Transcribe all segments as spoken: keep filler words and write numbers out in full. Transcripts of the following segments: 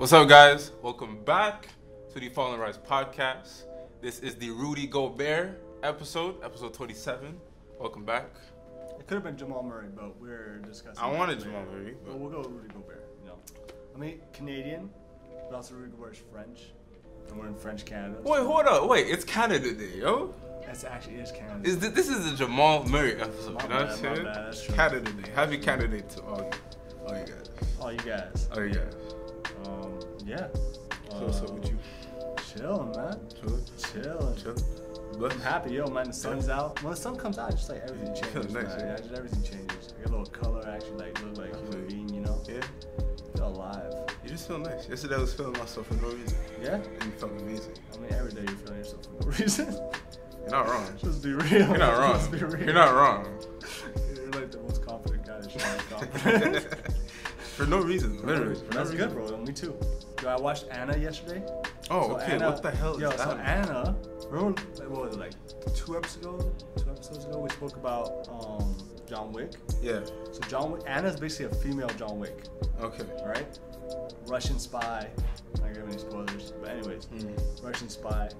What's up, guys? Welcome back to the Fallen Rise podcast. This is the Rudy Gobert episode, episode twenty-seven. Welcome back. It could have been Jamal Murray, but we're discussing. I wanted Jamal Murray, but we'll go with Rudy Gobert. No, I mean Canadian, but also Rudy Gobert's French, and we're in French Canada. So. Wait, hold up, wait, it's Canada Day, yo. That's actually is Canada. Is this, this is the Jamal Murray episode? My bad, my bad, that's true. Canada Day. Happy Canada Day to all, all you guys. All you guys. All you guys. Um, yeah. So what's up with you? Chilling, man. Chilling. Chilling. Chilling. I'm happy, yo, man. The sun's yeah. out. When the sun comes out, just like everything changes. Nice, yeah, just everything changes. I got a little color, actually, like look like human being, you know? Yeah. I feel alive. You just feel nice. Yesterday I was feeling myself for no reason. Yeah? And you felt amazing. I mean, every day you're feeling yourself for no reason. You're not wrong. Just be real. You're not wrong. Just be real. You're not wrong. You're like the most confident guy that should have confidence. For no reason, literally. For That's no reason. Good, bro. Me too. Yo, I watched Anna yesterday. Oh, so okay. Anna, what the hell is yo, that? Yo, so Anna, remember, like, what was it, like two episodes ago? Two episodes ago, we spoke about um, John Wick. Yeah. So John Wick, Anna's basically a female John Wick. Okay. Right? Russian spy. I don't give any spoilers. But anyways, mm-hmm. Russian spy.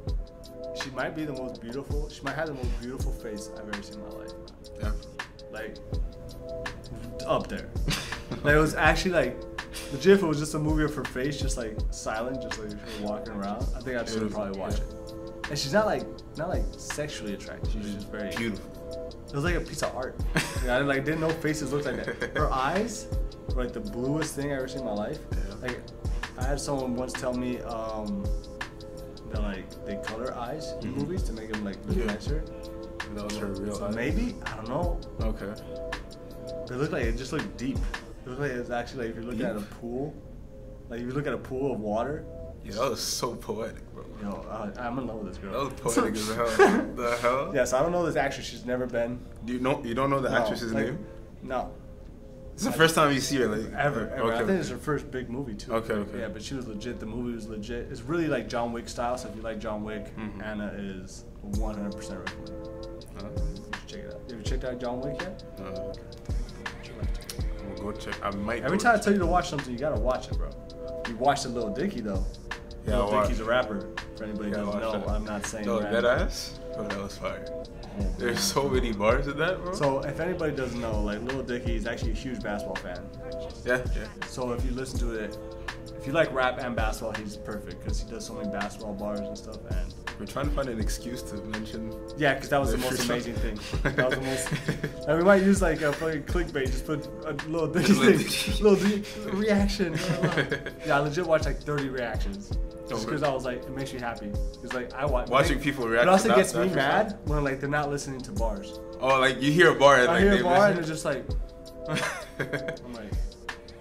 She might be the most beautiful. She might have the most beautiful face I've ever seen in my life. Yeah. Like, up there. Like, it was actually like, legit, if it was just a movie of her face, just like silent, just like walking around, I think I should Beautiful. probably watch it. And she's not like, not like sexually attractive. She's just very beautiful. It was like a piece of art. Yeah, I didn't, like didn't know faces looked like that. Her eyes were like the bluest thing I ever seen in my life. Yeah. Like, I had someone once tell me um, that like they color eyes mm-hmm. in movies to make them like look yeah. nicer. And that was her real so eyes. Maybe I don't know. Okay. They look like it just looked deep. It looks like it's actually like if you're looking at a pool, like if you look at a pool of water. Yeah, that was so poetic, bro. Yo, uh, I'm in love with this girl. That was poetic as hell. What the hell? Yeah, so I don't know this actress. She's never been. Do you know? You don't know the no, actress's like, name? No. It's the I, first time you see her, like ever. ever. Okay, I think okay. it's her first big movie too. Okay, okay. Yeah, but she was legit. The movie was legit. It's really like John Wick style. So if you like John Wick, mm-hmm. Anna is one hundred percent recommended. Uh-huh. You should check it out. Have you checked out John Wick yet? No. Uh-huh. Okay. Go check. I might. Every time I tell you to watch something, you gotta watch it, bro. You watched the Lil Dicky though. Yeah, Lil I Dicky's a rapper. For anybody who yeah, doesn't know, that. I'm not saying. No, that ass. Oh, that was fire. Oh, there's man. so many bars in that, bro. So if anybody doesn't know, like Lil Dicky is actually a huge basketball fan. Yeah, yeah. So if you listen to it, if you like rap and basketball, he's perfect because he does so many basketball bars and stuff. And we're trying to find an excuse to mention. Yeah, because that was the most amazing thing. That was the most. And we might use like a fucking clickbait, just put a little Dicky thing, little Dicky reaction. Yeah, I legit watched like thirty reactions. Just because I was like, it makes you happy. It's like I watch watching like, people react. It also that, gets me mad that. when like they're not listening to bars. Oh, like you hear a bar and I like hear they a bar listen. and they're just like. I'm like,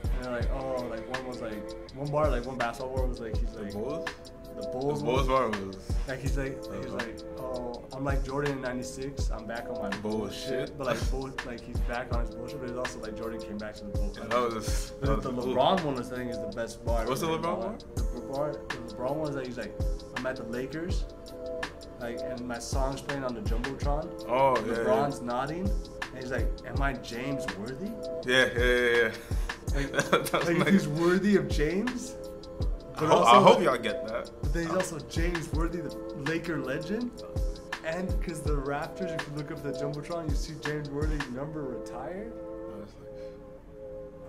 and they're like, oh, like one was like one bar, like one basketball bar was like he's like. The Bulls? The Bulls. The Bulls bar was. Like he's like, uh, he's like, oh, I'm like Jordan in ninety-six. I'm back on my bullshit. bullshit. But like, bull, like he's back on his bullshit. But it's also like Jordan came back to the Bulls. Yeah, that was. A, that was the LeBron cool. one, I think, is the best bar. What's the LeBron bar? The LeBron, the LeBron one is like he's like, I'm at the Lakers, like, and my song's playing on the jumbotron. Oh LeBron's yeah. LeBron's yeah. nodding, and he's like, am I James worthy? Yeah, yeah, yeah. Like, that was like nice. He's worthy of James. But I, also, I hope y'all get that. But then he's also James Worthy, the Laker legend. And because the Raptors, if you look up the Jumbotron, you see James Worthy's number retired.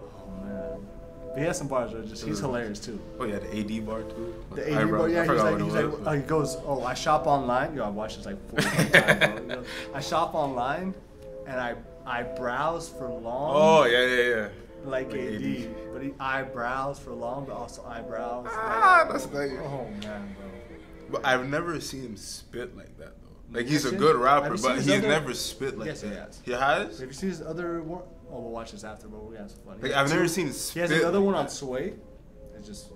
Oh, man. But he has some bars, right? Just, he's hilarious, too. Oh, yeah, the A D bar, too. Like, the A D bar, yeah. He's like, he's like, oh, he goes, oh, I shop online. Yo, I watched this like forty times. Goes, I shop online, and I, I browse for long. Oh, yeah, yeah, yeah. Like, like A D, A D, but he eyebrows for long, but also eyebrows. Ah, like, that's nice. Oh man, bro. But I've never seen him spit like that though. Like he's a good rapper, but he's other? never spit like yes, that. Yes, he has. Have you seen his other one? Oh, we'll watch this after, but we have some fun. Like I've never seen him spit. He has another like one that. on Sway. It's just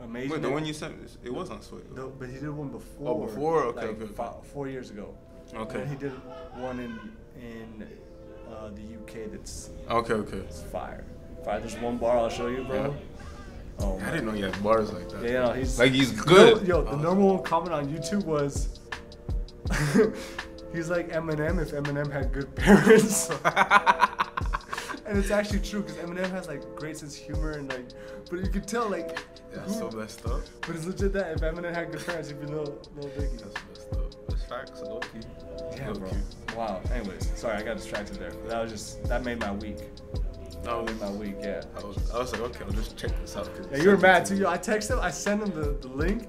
amazing. Wait, the one you said it was on Sway. No, but he did one before. Oh, before? Okay, like, okay. Five, four years ago. Okay. And he did one in in. Uh, the U K that's okay, okay. It's fire. Fire. There's one bar I'll show you, bro. Yeah. Oh, I didn't know he had bars like that. Yeah, no, he's like he's good. No, yo, the oh. normal comment on YouTube was, he's like Eminem if Eminem had good parents. And it's actually true because Eminem has like great sense of humor and like, but you can tell like That's so messed up. But it's legit that if Eminem had good friends, it'd be Lil Dicky. That's messed up. That's facts. Low key. Yeah, bro. Wow. Anyways, sorry, I got distracted there. That was just, that made my week. That was my week, yeah. I was, I was like, okay, I'll just check this out. Yeah, you were mad too. Yo, I text him, I sent him the, the link,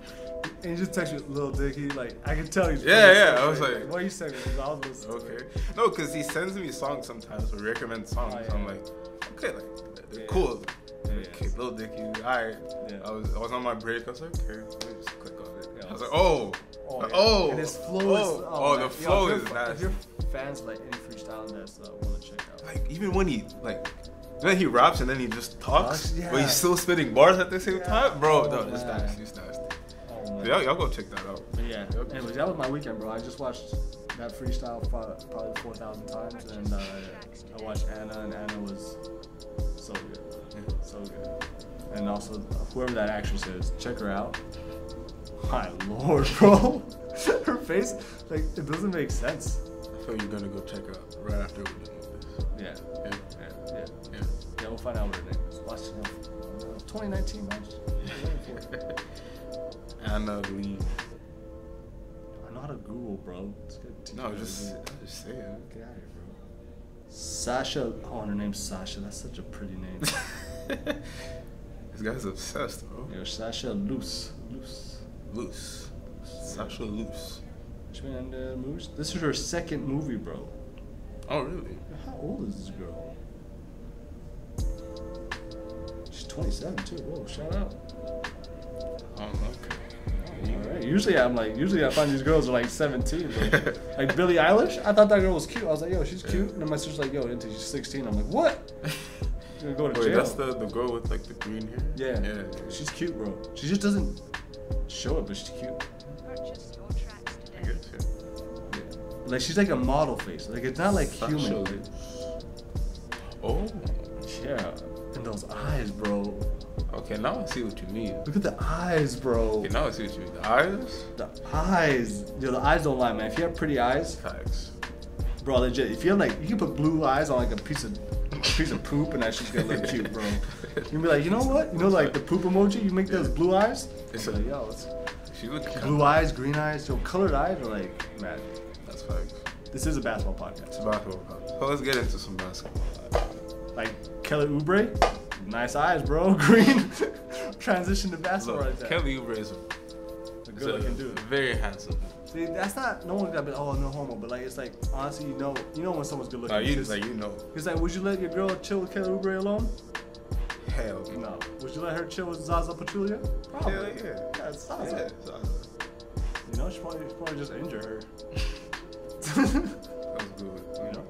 and he just texted Lil Dicky. Like, I can tell you. Yeah, yeah. Like, I was like, what are you saying? Because I was listening. Okay. To no, because he sends me songs sometimes, or recommends songs. Oh, yeah. I'm like, okay, like, they're yeah. cool. Yeah, yeah. Okay, Lil Dicky. All right. Yeah. I was, I was on my break. I was like, okay, let me just click on it. Yeah, I was like, oh, oh, like, oh. And his flow oh, is. Oh, oh the flow yo, is nice. If your fans like any freestyle in that stuff, I want to check out. Like, even when he like. Then he raps and then he just talks, yeah. but he's still spitting bars at the same yeah. time, bro. Oh, no, it's nasty, it's nasty. Oh, y'all, y'all go check that out. But yeah, anyways, that was my weekend, bro. I just watched that freestyle probably four thousand times, and uh, I watched Anna, and Anna was so good, yeah. so good. And also, whoever that actress is, check her out. My lord, bro, her face, like it doesn't make sense. I feel you're gonna go check her out right after we do. Yeah. Yeah. yeah, yeah, yeah, yeah. We'll find out what her name is. Watch it. twenty nineteen match. Anna Lee. I know how to Google, bro. It's good. No, just, just say it. Get out of here, bro. Sasha. Oh, and her name's Sasha. That's such a pretty name. This guy's obsessed, bro. Yo, Sasha Luss. Luss. Luss. Sasha Luss. She been in the movies. This is her second movie, bro. Oh, really? How old is this girl? She's twenty-seven, too. Whoa, shout out. Oh, okay. All right. Usually, I'm like, usually I find these girls are like seventeen. But like Billie Eilish, I thought that girl was cute. I was like, yo, she's yeah. cute. And then my sister's like, yo, until she's sixteen. I'm like, what? She's gonna go to Wait, jail. That's the, the girl with like the green hair? Yeah. yeah. She's cute, bro. She just doesn't show it, but she's cute. Like, she's like a model face. Like, it's not like Sasha. Human. Like. Oh. Yeah. And those eyes, bro. Okay, now I see what you mean. Look at the eyes, bro. Okay, now I see what you mean. The eyes? The eyes. Yo, the eyes don't lie, man. If you have pretty eyes. Facts. Bro, legit. If you have, like, you can put blue eyes on, like, a piece of a piece of poop, and that shit's gonna look cute, bro. You can be like, you know what? You know, like, the poop emoji? You make yeah. those blue eyes? It's like, yo, it's... She looks blue eyes, green eyes. Yo, colored eyes are, like, magic. This is a basketball podcast. It's a basketball podcast. Well, let's get into some basketball. Like Kelly Oubre, nice eyes, bro. Green. Transition to basketball. Look, right there. Kelly Oubre is a good-looking dude. Very handsome. See, that's not. No one's got to be. Oh, no homo. But like, it's like honestly, you know, you know when someone's good-looking. No, you just like you know. It's like, would you let your girl chill with Kelly Oubre alone? Hell no. no. Would you let her chill with Zaza Pachulia? Probably. Hell yeah. Yeah, it's Zaza. Yeah, it's Zaza. You know, she probably, she probably just injure her. That was good, you know.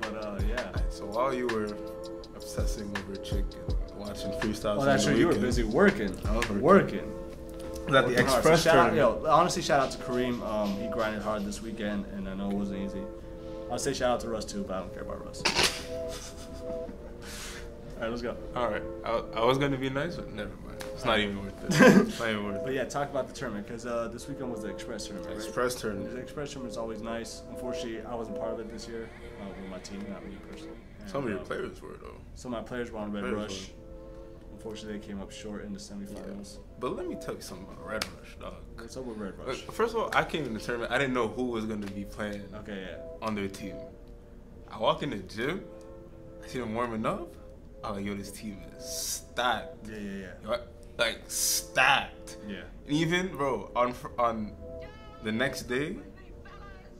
But uh, yeah. So while you were obsessing over chick and watching freestyles, oh, that's true. You were busy working. I was working. working. Was at the Express tournament. Yo, honestly, shout out to Kareem. Um, he grinded hard this weekend, and I know it wasn't easy. I'll say shout out to Russ too, but I don't care about Russ. All right, let's go. All right, I, I was gonna be nice, but never mind. It's not even worth it. It's not even worth it. But yeah, talk about the tournament, because uh, this weekend was the Express tournament. Right? Express tournament. The Express tournament is always nice. Unfortunately, I wasn't part of it this year uh, with my team, not me personally. And, some of your uh, players were, though. Some of my players were on Red Rush. Were. Unfortunately, they came up short in the semifinals. Yeah. But let me tell you something about Red Rush, dog. What's up with Red Rush? Look, first of all, I came in the tournament. I didn't know who was going to be playing okay, yeah. on their team. I walk in the gym. I see them warming up. I'm like, yo, this team is stacked. Yeah, yeah, yeah. Yo, I, like stacked. Yeah. And even bro, on on the next day,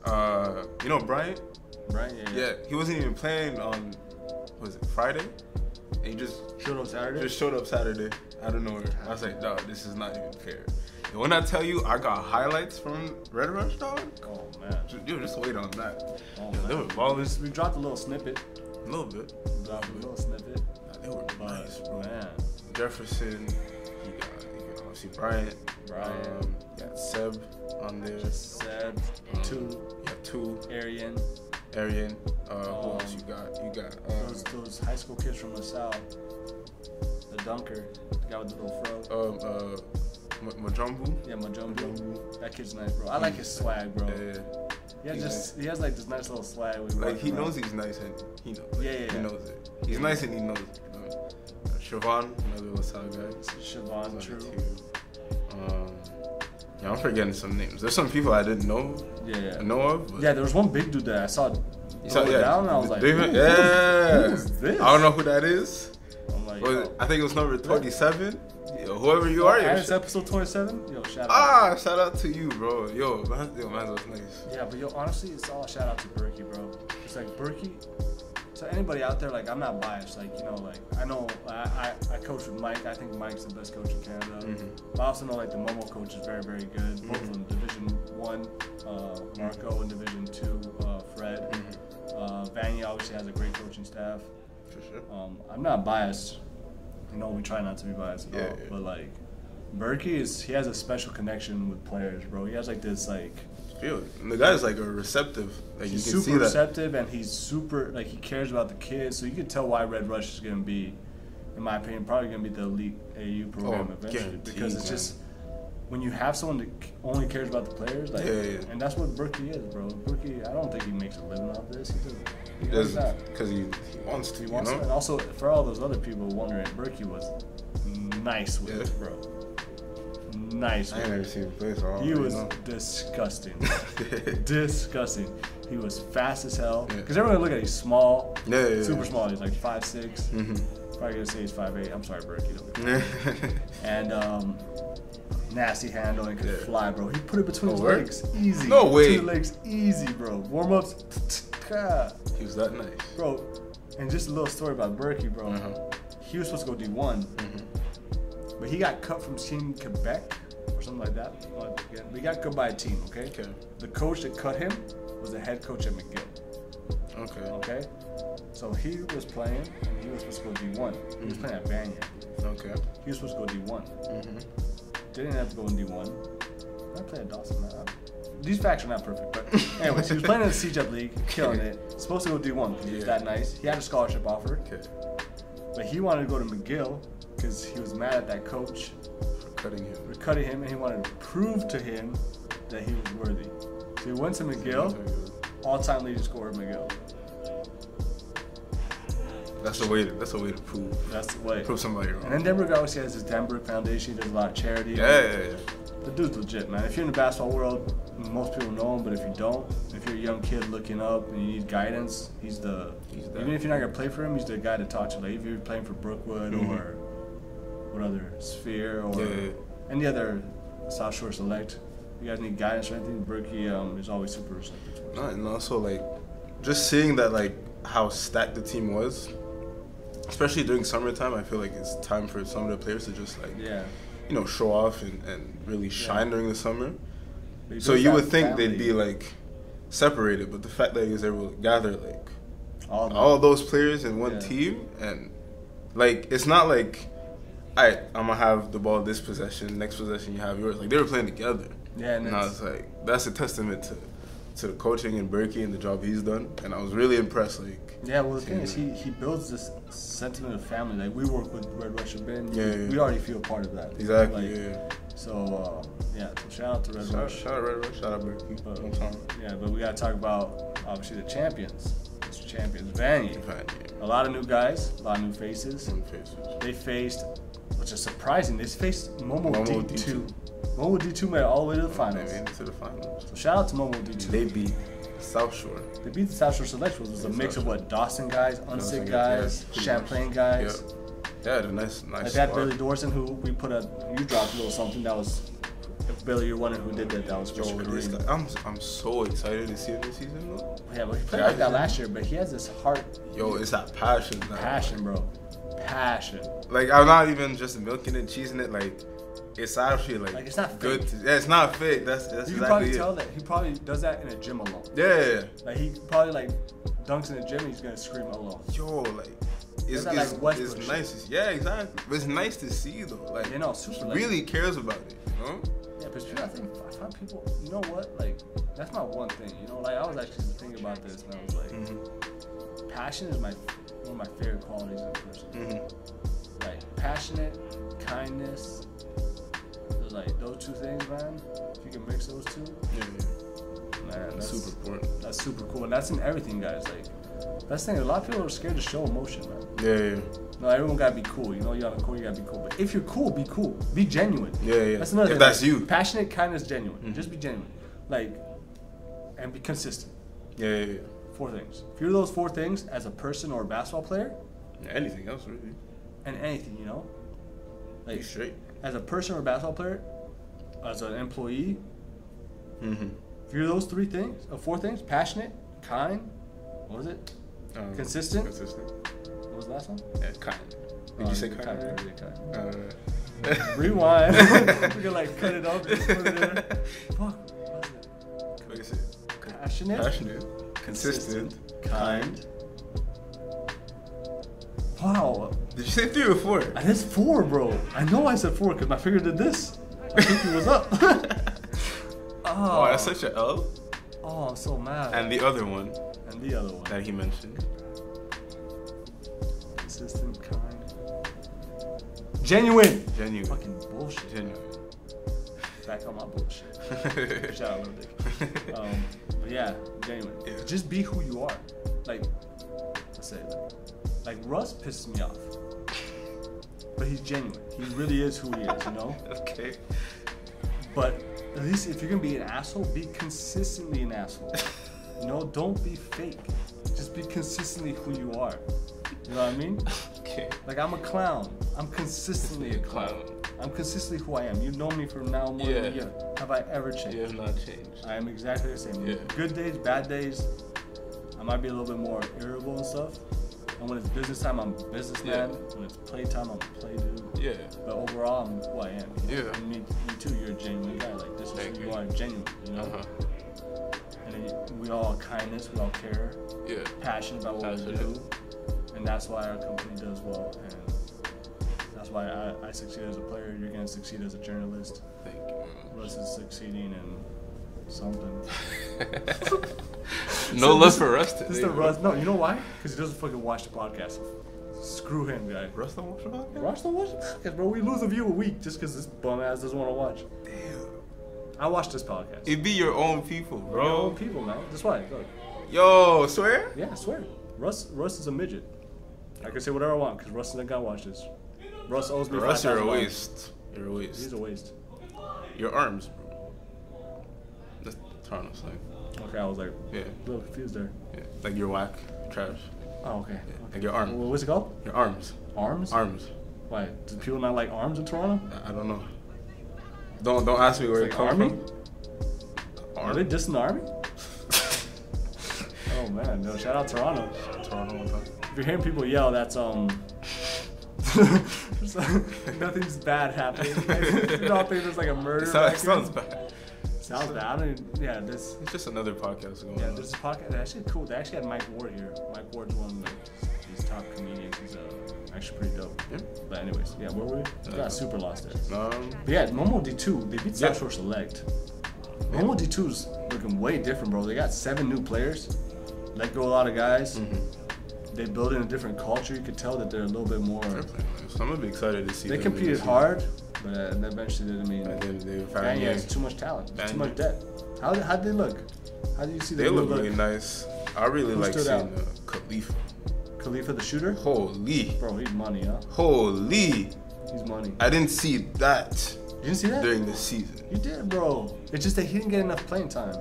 uh, you know Bryant. Bryant. Yeah, yeah. yeah. He wasn't even playing on, was it Friday? And he just showed up Saturday. Just showed up Saturday out of nowhere. I was like, dog, this is not even fair. And when I tell you, I got highlights from Red Rush, dog. Oh man. Dude, just wait on that. Oh yeah, they were balling. We dropped a little snippet. A little bit. We dropped a little snippet. Nah, they were but, nice, bro. Man. Jefferson. See Bryant, Bryant, um, yeah, Seb on there. Seb, um, two, yeah, two. Arian, Arian. Uh, um, who else you got? You got um, those those high school kids from LaSalle. The dunker, the guy with the little fro. Um, uh, Majumbo. Yeah, Majumbo. That kid's nice, bro. I like his swag, bro. Yeah. Yeah, he just nice. He has like this nice little swag. Like he around. Knows he's nice and he knows. It. Yeah, yeah, he yeah. knows it. He's nice and he knows it. Siobhan, another LaSalle guy. Siobhan, true. Um, yeah, I'm forgetting some names. There's some people I didn't know. Yeah, yeah. I know of. But yeah, there was one big dude that I saw. You saw yeah, down, and I was like, David, who, yeah. Who is this? I don't know who that is. I'm like, was, I think it was number twenty-seven. Yo, whoever you oh, are, yo. Sh- episode twenty-seven. Yo, shout out. Ah, shout out to you, bro. Yo, man, yo, man, that's nice. Yeah, but yo, honestly, it's all a shout out to Berkey, bro. It's like Berkey. So anybody out there, like, I'm not biased. Like, you know, like, I know I, I, I coach with Mike. I think Mike's the best coach in Canada. Mm-hmm. But I also know, like, the Momo coach is very, very good. Both mm-hmm. of them, Division One, uh, Marco, and Division Two, uh, Fred. Mm-hmm. Uh, Vanny obviously has a great coaching staff. For sure. Um, I'm not biased. You know, we try not to be biased at yeah, all. Yeah. But, like, Berkey is, he has a special connection with players, bro. He has, like, this, like... Field. And the guy's like a receptive. Like, he's you can super see that. receptive, and he's super like he cares about the kids. So you can tell why Red Rush is gonna be, in my opinion, probably gonna be the elite A U program oh, eventually. Because it's man. just when you have someone that only cares about the players, like, yeah, yeah. and that's what Berkey is, bro. Berkey, I don't think he makes a living off this. He doesn't. He doesn't because he, he wants to. He wants you know? to. And also for all those other people wondering, Berkey was nice with yeah. it, bro. Nice. I ain't never seen him play so long. He was know. disgusting. disgusting. He was fast as hell. Because yeah. everyone look at him, he's small. Yeah, yeah, super yeah. small. He's like five six. Mm-hmm. Probably going to say he's five eight. I'm sorry, Berkey. and um, nasty handle and could yeah. fly, bro. He put it between oh, his work? legs. Easy. No way. Between his legs. Easy, bro. Warm-ups. He was that nice. Bro, and just a little story about Berkey, bro. Mm-hmm. He was supposed to go D one. Mm-hmm. But he got cut from Team Quebec or something like that. We got cut by a team, okay? Okay. The coach that cut him was the head coach at McGill. Okay. Okay? So he was playing, and he was supposed to go D one. Mm-hmm. He was playing at Banyan. Okay. He was supposed to go D one. Mm-hmm. Didn't have to go in D one. I played at Dawson. Man. These facts are not perfect, but anyways, he was playing in the C J league, killing it. Supposed to go D one because yeah. he was that nice. He had a scholarship offer. Okay. But he wanted to go to McGill. Because he was mad at that coach for cutting him. For cutting him, and he wanted to prove to him that he was worthy. So he went to McGill, all-time leading scorer at McGill. That's a way to, that's a way to prove. That's the way. Prove somebody wrong. And then Denver obviously has his Denver Foundation. He does a lot of charity. Yeah, yeah, yeah. The dude's legit, man. If you're in the basketball world, most people know him, but if you don't, if you're a young kid looking up and you need guidance, he's the, he's the even if you're not going to play for him, he's the guy to talk to. Like, if you're playing for Brookwood mm-hmm. or what other sphere or yeah, yeah. any other South Shore Select, you guys need guidance or anything, Berkey um, is always super receptive. No, and also like just seeing that like how stacked the team was, especially during summertime, I feel like it's time for some of the players to just like yeah. you know show off and, and really shine yeah. during the summer. So you would think family. they'd be like separated, but the fact that they were gathered like all, all those players in one yeah. team, and like it's not like alright, I'm gonna have the ball this possession, next possession you have yours. Like they were playing together. Yeah, and, and I was like, that's a testament to, to the coaching and Berkey and the job he's done. And I was really impressed. Like yeah, well the thing is he, he builds this sentiment of family. Like we work with Red Rush and Ben. Yeah, yeah. We already feel part of that. Exactly. Like, yeah. So uh, yeah, so shout out to Red shout, Rush. Shout out Red Rush. Shout out Berkey. But, no time. Yeah, but we gotta talk about obviously the champions. Mister Champions Vanny. A lot of new guys, a lot of new faces. New faces. They faced. Which is surprising. They faced Momo, Momo D two. D two. Momo D two made it all the way to the finals. They made it to the finals. So shout out to Momo D two. They beat South Shore. They beat the South Shore Select, which was they a mix South of what? Dawson guys, Unsick guys, yeah, Champlain much. guys. Yeah, they had a nice, nice like that Billy Dawson, who we put a, you dropped a little something that was, if Billy, you're wondering who did that, that was Joel Green. I'm, I'm so excited to see him this season, though. Yeah, but he played yeah, like that last year, but he has this heart. Yo, it's that passion. That passion, bro. Passion. Like I'm not even just milking it, cheesing it. Like it's actually like, like it's not good. To, yeah, it's not fake. That's that's you exactly. You can probably it. tell that he probably does that in a gym alone. Yeah, yeah, yeah. Like he probably like dunks in the gym. And he's gonna scream alone. Yo, like it's it's, like it's nice. Yeah, exactly. But it's nice to see though. Like you know, super really late. cares about it. You know. Yeah, but people, I think I find people. You know what? Like that's my one thing. You know, like I was actually thinking about this and I was like, mm-hmm. passion is my. One of my favorite qualities in a person. Mm-hmm. Like passionate, kindness, like those two things, man. If you can mix those two, yeah, yeah. man, that's, that's super important. That's super cool, and that's in everything, guys. Like that's the thing. A lot of people are scared to show emotion, man. Yeah, yeah. No, everyone gotta be cool. You know, you gotta cool. You gotta be cool. But if you're cool, be cool. Be genuine. Yeah, yeah. That's another. If thing. That's you. Passionate, kindness, genuine. Mm-hmm. Just be genuine, like, and be consistent. Yeah, yeah, yeah. Four things. If you're those four things as a person or a basketball player, yeah, anything else really, and anything, you know, like straight. As a person or a basketball player, as an employee, mm-hmm. if you're those three things, or four things: passionate, kind. What was it? Um, consistent. Consistent. What was the last one? Yeah, kind. Did um, you say kind? kind, or kind? Or kind? Uh, uh, Rewind. We can like cut it off and just put it in there. Fuck. What is it? Passionate. Passionate. Consistent. consistent kind. kind. Wow. Did you say three or four? That is four, bro. I know I said four because my finger did this. My pinky was up. oh. oh, that's such an L. Oh, I'm so mad. And the other one. And the other one. That he mentioned. Consistent, kind. Genuine. Genuine. Fucking bullshit. Genuine. Back on my bullshit. Shout out Lil Dicky. Um, but yeah, genuine. Yeah. Just be who you are. Like, let's say, like, Russ pisses me off. But he's genuine. He really is who he is, you know? Okay. But at least if you're going to be an asshole, be consistently an asshole. You know, don't be fake. Just be consistently who you are. You know what I mean? Okay. Like, I'm a clown. I'm consistently a clown. clown. I'm consistently who I am. You've known me for now more yeah. than a year. Have I ever changed? You have not changed. I am exactly the same. Yeah. Good days, bad days. I might be a little bit more irritable and stuff. And when it's business time, I'm a businessman. Yeah. When it's play time, I'm a play dude. Yeah. But overall, I'm who I am. You know? Yeah. And me, me too. You're a genuine guy. Like, this is Thank who you, you are. Genuine. You know? Uh-huh. And it, we all kindness. We all care. Yeah. Passionate about what Passionate. we do. And that's why our company does well, and that's why I, I succeed as a player. You're gonna succeed as a journalist. Thank you. Russ is succeeding in something. no so love this, for Russ today. This is the Russ. No, you know why? Because he doesn't fucking watch the podcast. Screw him, guy. Russ don't watch the podcast. Russ don't watch the podcast, bro. We lose a view a week just because this bum ass doesn't want to watch. Damn. I watch this podcast. It'd be your own people, bro. Your own people, man. That's why. Look. Yo, swear? Yeah, swear. Russ, Russ is a midget. I can say whatever I want because Russ isn't gonna watch this. Russ owes me. Russ, you're a waste. You're a waste. He's a waste. Your arms, bro. That's Toronto's like. Okay, I was like, yeah, a little confused there. Yeah, like you're whack, trash. Oh, okay. Yeah. okay. Like your arms. What's it called? Your arms. Arms. Arms. Why? Do people not like arms in Toronto? I don't know. Don't don't ask me where it's it like comes army? from. Army? Are they dissing the army? Oh man, no! Shout out Toronto. Shout out Toronto one time. If you're hearing people yell, that's um, nothing's bad happening. Like, you don't think there's like a murder. It sounds, sounds bad. Sounds bad. I don't even, yeah, this. It's just another podcast going yeah, on. Yeah, there's a podcast. They're actually cool. They actually had Mike Ward here. Mike Ward's one of like, these top comedians. He's uh, actually pretty dope. Yeah. But anyways, yeah, where were we? We got uh, super lost there. Um, but yeah, Momo D two. They beat South Shore Select. Yeah. Momo D two's looking way different, bro. They got seven new players. Let go a lot of guys. Mm-hmm. They build in a different culture. You could tell that they're a little bit more. So I'm gonna be excited to see. They them competed hard, but uh, eventually they didn't mean. They, they, they found yeah, it's too much talent, it's too much depth. How how'd they look? How do you see? They look, look really nice. I really Who like seeing uh, Khalifa. Khalifa the shooter. Holy. Bro, he's money, huh? Holy. He's money. I didn't see that. You didn't see that during the season. You did, bro. It's just that he didn't get enough playing time.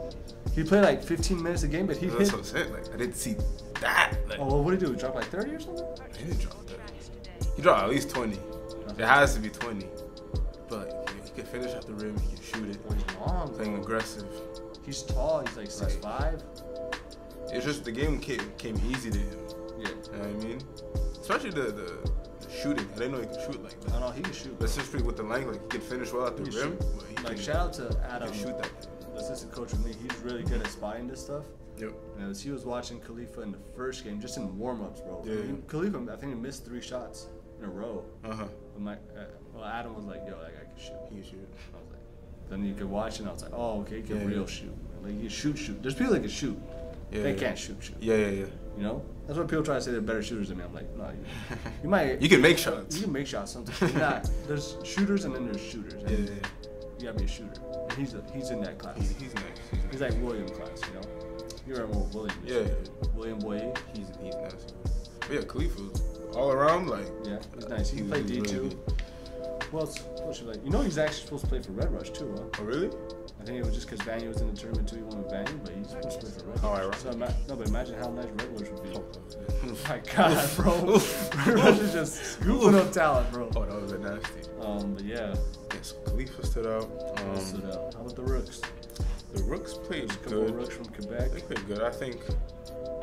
He played like fifteen minutes a game, but he no, hit. That's what I'm saying. Like, I didn't see that. Like, oh, well, what did he do? He dropped like thirty or something? He didn't drop thirty. He dropped at least twenty. It has to be twenty. But he could finish at the rim. He could shoot it. Oh, he's long. Playing aggressive. He's tall. He's like six foot five. Like, it's just the game came, came easy to him. Yeah. You know what I mean? Especially the, the, the shooting. I didn't know he could shoot like that. I know he could shoot. But especially with the length, like, he could finish well at the he rim. But he like, can, shout out to Adam. He could shoot that. Assistant coach with me, he's really good at spying this stuff. Yep. And as he was watching Khalifa in the first game, just in warm-ups, bro. Yeah. He, Khalifa, I think he missed three shots in a row. Uh-huh. But my, uh, well, Adam was like, yo, that guy can shoot. He can shoot. I was like, then you could watch, and I was like, oh, okay, he can yeah, real yeah. shoot. Like, he shoot, shoot. There's people that can shoot. Yeah, they yeah. can't shoot, shoot. Yeah, yeah, yeah. You know? That's why people try to say they're better shooters than me. I'm like, no, you, you might. You can make shots. You can make shots sometimes. You're not. There's shooters, and then there's shooters. And yeah, yeah, yeah. You gotta be a shooter. He's a, he's in that class. He's he's, nice. he's, he's nice. like William class, you know. You remember William? Yeah, yeah. William Boye. He's he's nasty. But yeah, Khalifa. all around, like yeah, he's nice. He, he played D two. Really well, what should I? You know, he's actually supposed to play for Red Rush too, huh? Oh, really? I think it was just because Vanny was in the tournament too. He wanted Vanny, but he's supposed to play for Red Rush. Oh, right. So ima- no, but imagine how nice Red Rush would be. Oh my God, bro! Red Rush is just scooping up talent, bro. Oh, that was a nasty. Um, but yeah. Yes, Khalifa stood out. Um, stood out. How about the Rooks? The Rooks played good. A couple of Rooks from Quebec. They played good. I think.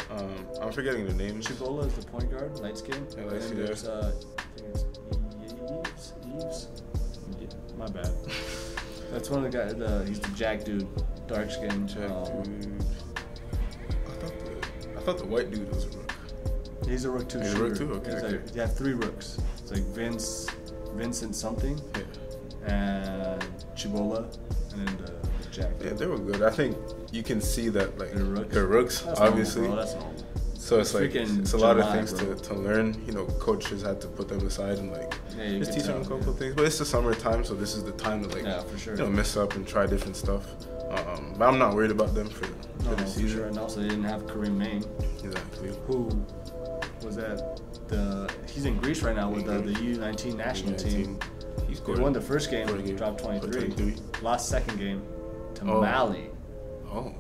Um, I'm forgetting the names. Chibola is the point guard, light skin. Yeah, light skin. There's, uh, I think it's Eves. Eves. Yeah, my bad. That's one of the guys. The, he's the Jack dude, dark skin. Jack um, dude. I thought the I thought the white dude was a rook. He's a rook too. He's a rook too. Okay. okay. Like, yeah, three rooks. It's like Vince, Vincent something, yeah. and Chibola, and then the. Jack. Yeah, they were good. I think you can see that, like, they're rooks, they're rooks obviously. Normal, that's normal. So it's, it's like, it's a July, lot of things to, to learn. You know, coaches had to put them aside and, like, yeah, just teach them a couple yeah. things. But it's the summertime, so this is the time to, like, yeah, for sure. you know, mess up and try different stuff. Um, but I'm not worried about them for, for no, the season. For sure. And also, they didn't have Kareem Maine. Exactly. Who was at the, he's in Greece right now with the, the U nineteen national U nineteen. Team. He scored, won the first game, game. dropped twenty-three, twenty-three, lost second game. Oh. Mali. Oh.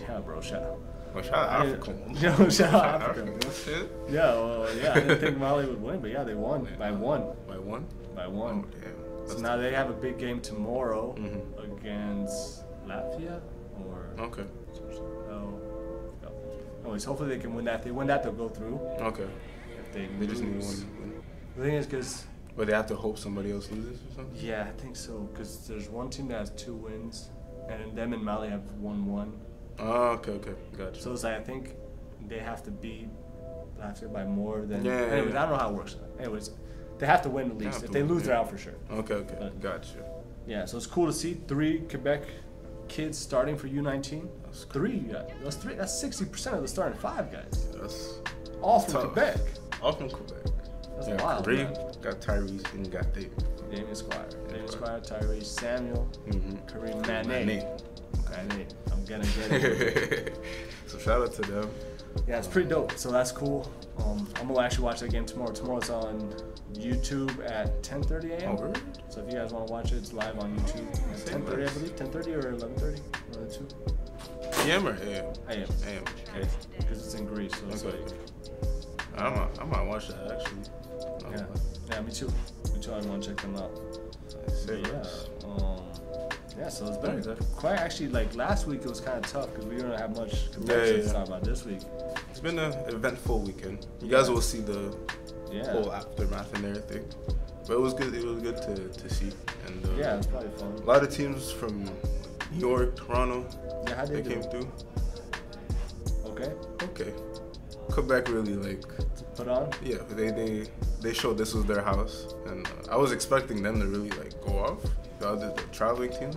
Yeah, bro, shout out. Well, shout out Africa. Yeah, shout, shout out Africa. Africa. Shit. Yeah, well, yeah, I didn't think Mali would win, but yeah, they won yeah. by one. By one? By one. Oh, damn. That's so now they have a big game tomorrow mm-hmm. against Latvia or... Okay. Oh. Anyways, hopefully they can win that. If they win that, they'll go through. Okay. If they, they just need one. The thing is, because... But they have to hope somebody else loses or something? Yeah, I think so, because there's one team that has two wins. And them and Mali have one one. Oh, okay, okay. Gotcha. So it's like, I think they have to beat Latvia by more than... Yeah, anyways, yeah, yeah. I don't know how it works. Anyways, they have to win at least. If they lose, yeah. they're out for sure. Okay, okay. But, gotcha. Yeah, so it's cool to see three Quebec kids starting for U nineteen. That's cool. Three, yeah. That's three. That's sixty percent of the starting five, guys. That's All from tough. Quebec. All from Quebec. That's yeah, wild, Kareem, man. Got Tyrese, and got David. Damian Squire, Damian Squire, Tyrese Samuel, mm-hmm. Kareem Mané. Mané, I'm gonna get it. So shout out to them. Yeah, it's pretty dope. So that's cool. Um, I'm gonna actually watch that game tomorrow. Tomorrow it's on YouTube at ten thirty a.m. Oh, really? So if you guys wanna watch it, it's live on YouTube. ten thirty, I believe. ten thirty or eleven thirty? One of the two. A M or A M? A M. A M. Because it's in Greece, so it's okay. like. I might, I might watch that actually. Yeah. Yeah, me too. Me too. I want to check them out. But yeah. Um, yeah. So it's been yeah, quite actually like last week. It was kind of tough because we didn't have much conversation yeah, yeah, yeah. to talk about this week. It's been an eventful weekend. You yeah. guys will see the yeah. whole aftermath and everything. But it was good. It was good to, to see. And uh, yeah, it's probably fun. A lot of teams from New York, Toronto. Yeah, how did they came through? Okay. Okay. Quebec really like put on. Yeah, they they they showed this was their house, and uh, I was expecting them to really like go off the other the traveling teams,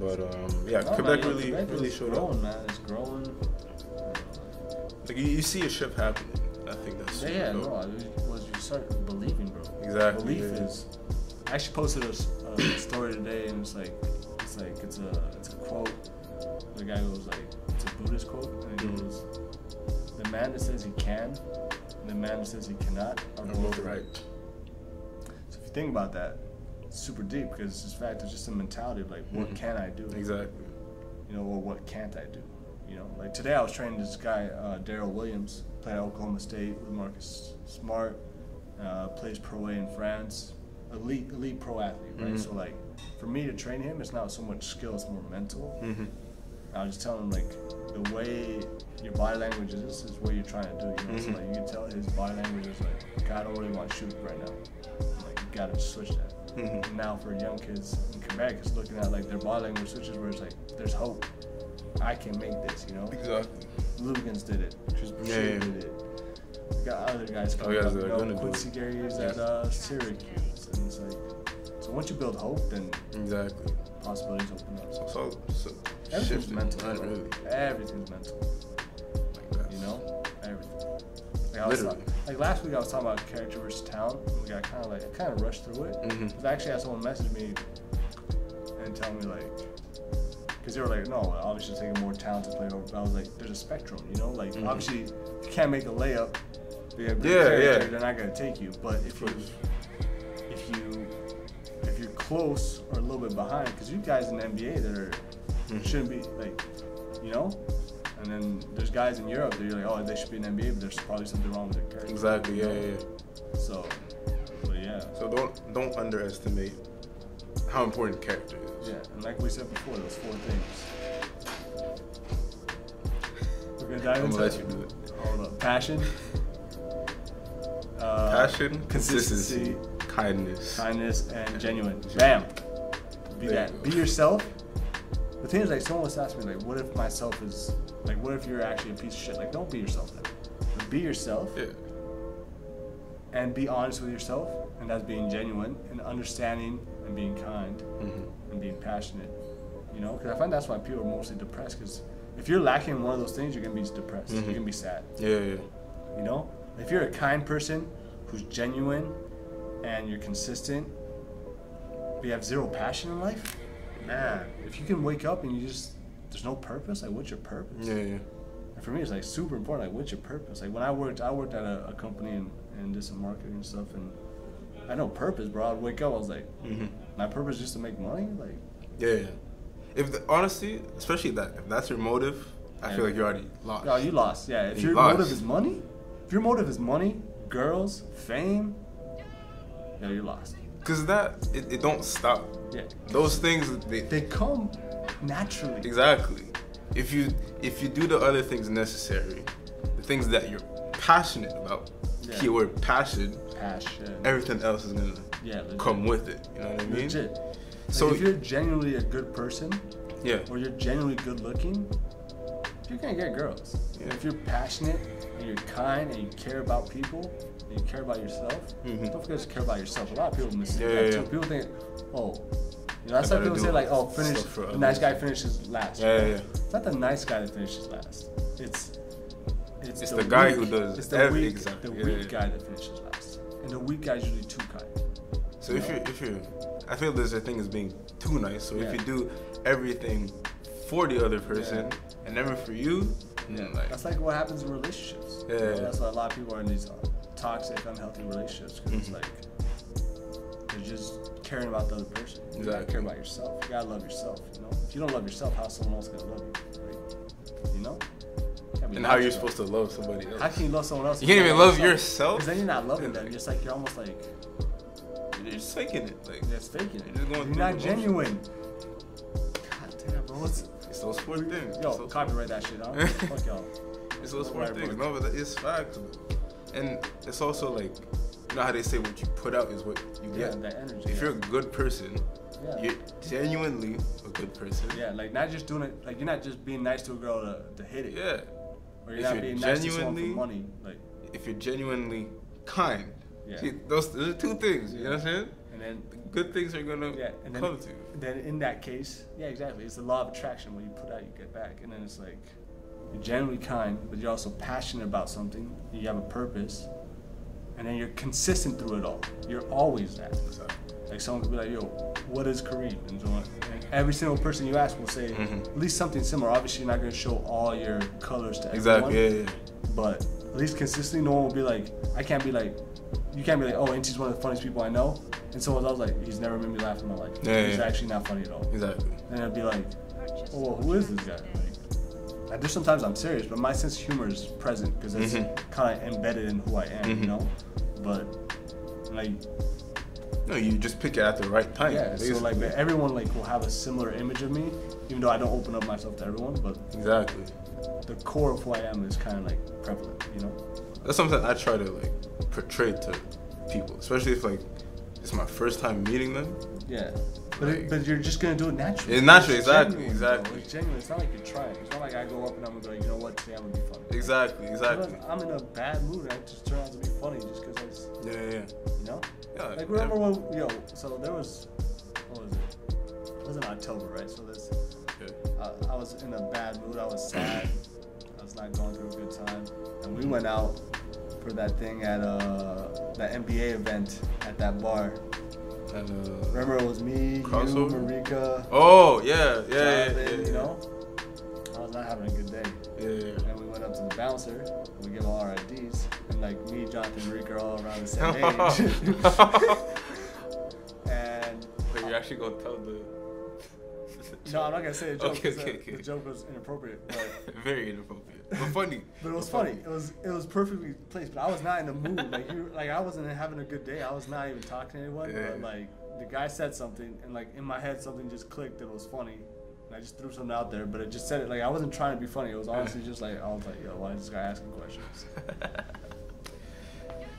but um, yeah, oh, Quebec man, yeah, really Quebec really showed growing, up. Man, it's growing. Like you, you see a shift happening. I think that's yeah, yeah no, I mean, was you start believing, bro. Exactly. Belief yeah. is. I actually posted a, a story today, and it's like it's like it's a it's a quote. The guy goes like it's a Buddhist quote, and he mm-hmm. goes. The man that says he can and the man that says he cannot are both right. So if you think about that, it's super deep because this fact is just a mentality of like, what mm-hmm. can I do? Exactly. You know, or what can't I do? You know, like today I was training this guy, uh, Daryl Williams, played at Oklahoma State with Marcus Smart, uh, plays Pro A in France, elite, elite pro athlete, right? Mm-hmm. So like, for me to train him, it's not so much skill, it's more mental. Mm-hmm. I was just telling him like, the way your body language is, this is what you're trying to do. You know, mm-hmm. so like you can tell his body language is like, God, I don't really want to shoot right now. Like, you gotta switch that. Mm-hmm. And now for young kids in Quebec, it's looking at like their body language switches where it's like, there's hope. I can make this, you know? Exactly. Lugans did it. Tristan yeah, yeah. did it. We got other guys coming oh, yeah, up. You know, Quincy Gary is at uh, Syracuse. And it's like, so once you build hope, then exactly possibilities open up. So, so, so everything's mental. Right? Really. Everything's mental. You know, everything. Like, I was talking, like last week, I was talking about character versus talent. And we got kind of like, I kind of rushed through it. Mm-hmm. I actually had someone message me and tell me like, because they were like, no, obviously taking more talent to play over. But I was like, there's a spectrum, you know, like mm-hmm. obviously you can't make a layup be a bigger yeah, character, yeah. they're not gonna take you. But if you, if you, if you're close or a little bit behind, because you guys in the N B A that are mm-hmm. shouldn't be like, you know. And then there's guys in Europe that you're like, oh, they should be in the N B A, but there's probably something wrong with their character. Exactly. Yeah, yeah. yeah. So, but yeah. So don't don't underestimate how important character is. Yeah, and like we said before, those four things. We're gonna dive I'm into. I'm gonna let you do it. Hold up. Passion. Uh, Passion, consistency, consistency, kindness, kindness, and genuine. Bam. Be there that. You be yourself. The thing is, like, someone was asking me, like, what if myself is, like, what if you're actually a piece of shit? Like, don't be yourself then. But be yourself. Yeah. And be honest with yourself, and that's being genuine, and understanding, and being kind, mm-hmm. and being passionate. You know, because I find that's why people are mostly depressed. Because if you're lacking one of those things, you're gonna be depressed. Mm-hmm. You're gonna be sad. Yeah, yeah. You know, if you're a kind person who's genuine, and you're consistent, but you have zero passion in life. Man, if you can wake up and you just, there's no purpose, like, what's your purpose? Yeah, yeah. And for me, it's, like, super important, like, what's your purpose? Like, when I worked, I worked at a, a company and, and did some marketing and stuff, and I had no purpose, bro. I'd wake up, I was like, mm-hmm. my purpose is just to make money? Like, yeah, yeah. If, the, honestly, especially that, if that's your motive, I yeah, feel like you already lost. Oh, you lost, yeah. If you your lost. motive is money, if your motive is money, girls, fame, yeah, you're lost. Because that, it, it don't stop. Yeah. Those things, they... They come naturally. Exactly. If you if you do the other things necessary, the things that you're passionate about, yeah. keyword passion, passion, everything else is going to yeah, come with it. You know what I mean? Legit. Like, so if you're genuinely a good person, yeah. or you're genuinely good looking, you're going to get girls. Yeah. If you're passionate and you're kind and you care about people, you care about yourself. Mm-hmm. Don't forget to care about yourself. A lot of people miss yeah, that yeah, too. Yeah. People think, oh, you know, that's why people say like, oh, finish. The nice guy finishes last. Yeah, right? yeah, yeah. It's not the nice guy that finishes last. It's it's, it's the, the guy weak, who does. It's the weak, exactly. the yeah, weak yeah. guy that finishes last, and the weak guy is usually too kind. So you if you if you, I feel there's a thing as being too nice. So yeah. if you do everything for the other person yeah. and never for you, yeah, like, that's like what happens in relationships. Yeah, you know, that's why a lot of people are in these toxic, unhealthy relationships, because mm-hmm. it's like they're just caring about the other person. You exactly. gotta care about yourself. You gotta love yourself. You know, if you don't love yourself, how's someone else gonna love you? Right? You know. And how you're supposed to love somebody else? How can you love someone else? You can't even love yourself. Because then you're not loving them. You're just like you're almost like you're just faking it. Like that's faking it. You're, just going you're not genuine. God damn, bro. It's, it's those four things. Yo, so copyright that shit, huh? Fuck y'all. It's those four things. No, but it's facts. And it's also like, you know how they say what you put out is what you yeah, get. That energy, if yeah. you're a good person, yeah. you're genuinely a good person. Yeah, like not just doing it, like you're not just being nice to a girl to, to hit it. Yeah. Or you're if not you're being nice to someone for money. Like, if you're genuinely kind. Yeah. See, those, those are two things, you know what I'm saying? And then the good things are gonna yeah, and then, come to you. Then in that case, yeah, exactly. It's the law of attraction. What you put out, you get back. And then it's like, you're generally kind, but you're also passionate about something. You have a purpose, and then you're consistent through it all. You're always that. So, like someone could be like, "Yo, what is Kareem?" And, so on. And every single person you ask will say mm-hmm. at least something similar. Obviously, you're not going to show all your colors to everyone. Exactly. Yeah, yeah. But at least consistently, no one will be like, "I can't be like," you can't be like, "Oh, Inti's one of the funniest people I know," and someone else like, "He's never made me laugh in my life. Yeah, He's yeah. actually not funny at all." Exactly. And it'll be like, "Oh, who is this guy?" I do sometimes I'm serious, but my sense of humor is present because it's mm-hmm. kind of embedded in who I am, mm-hmm. you know. But like, no, you just pick it at the right time. Yeah. Basically. So like, everyone like will have a similar image of me, even though I don't open up myself to everyone. But exactly, the core of who I am is kind of like prevalent, you know. That's something I try to like portray to people, especially if like it's my first time meeting them. Yeah. But, like, it, but you're just gonna do it naturally. It's naturally, it's exactly, genuine, exactly. It's genuine. It's not like you're trying. It's not like I go up and I'm gonna be like, you know what, today I'm gonna be funny. Exactly, exactly. I'm in a bad mood and I just turn out to be funny just because I was. Yeah, yeah, yeah. You know? Yeah. Like remember yeah. when, yo, so there was, what was it? It was in October, right? So this, okay. I, I was in a bad mood. I was sad. I was not going through a good time. And we went out for that thing at uh that N B A event at that bar. And, uh, remember it was me, crossover? you, Marika. Oh, yeah, yeah, Jonathan, yeah, yeah, you know? I was not having a good day. Yeah, yeah. And we went up to the bouncer, we gave all our I Ds, and like me, Jonathan, Rick are all around the same age. And wait, you're actually gonna tell the no, I'm not gonna say the joke. Okay, okay, okay. The joke was inappropriate, but very inappropriate, but funny. But it was funny. funny. It was it was perfectly placed. But I was not in the mood. Like you, like I wasn't having a good day. I was not even talking to anyone. Yeah. But like the guy said something, and like in my head something just clicked. That was funny. I just threw something out there, but it just said it like I wasn't trying to be funny. It was honestly just like I was like, yo, why is this guy asking questions?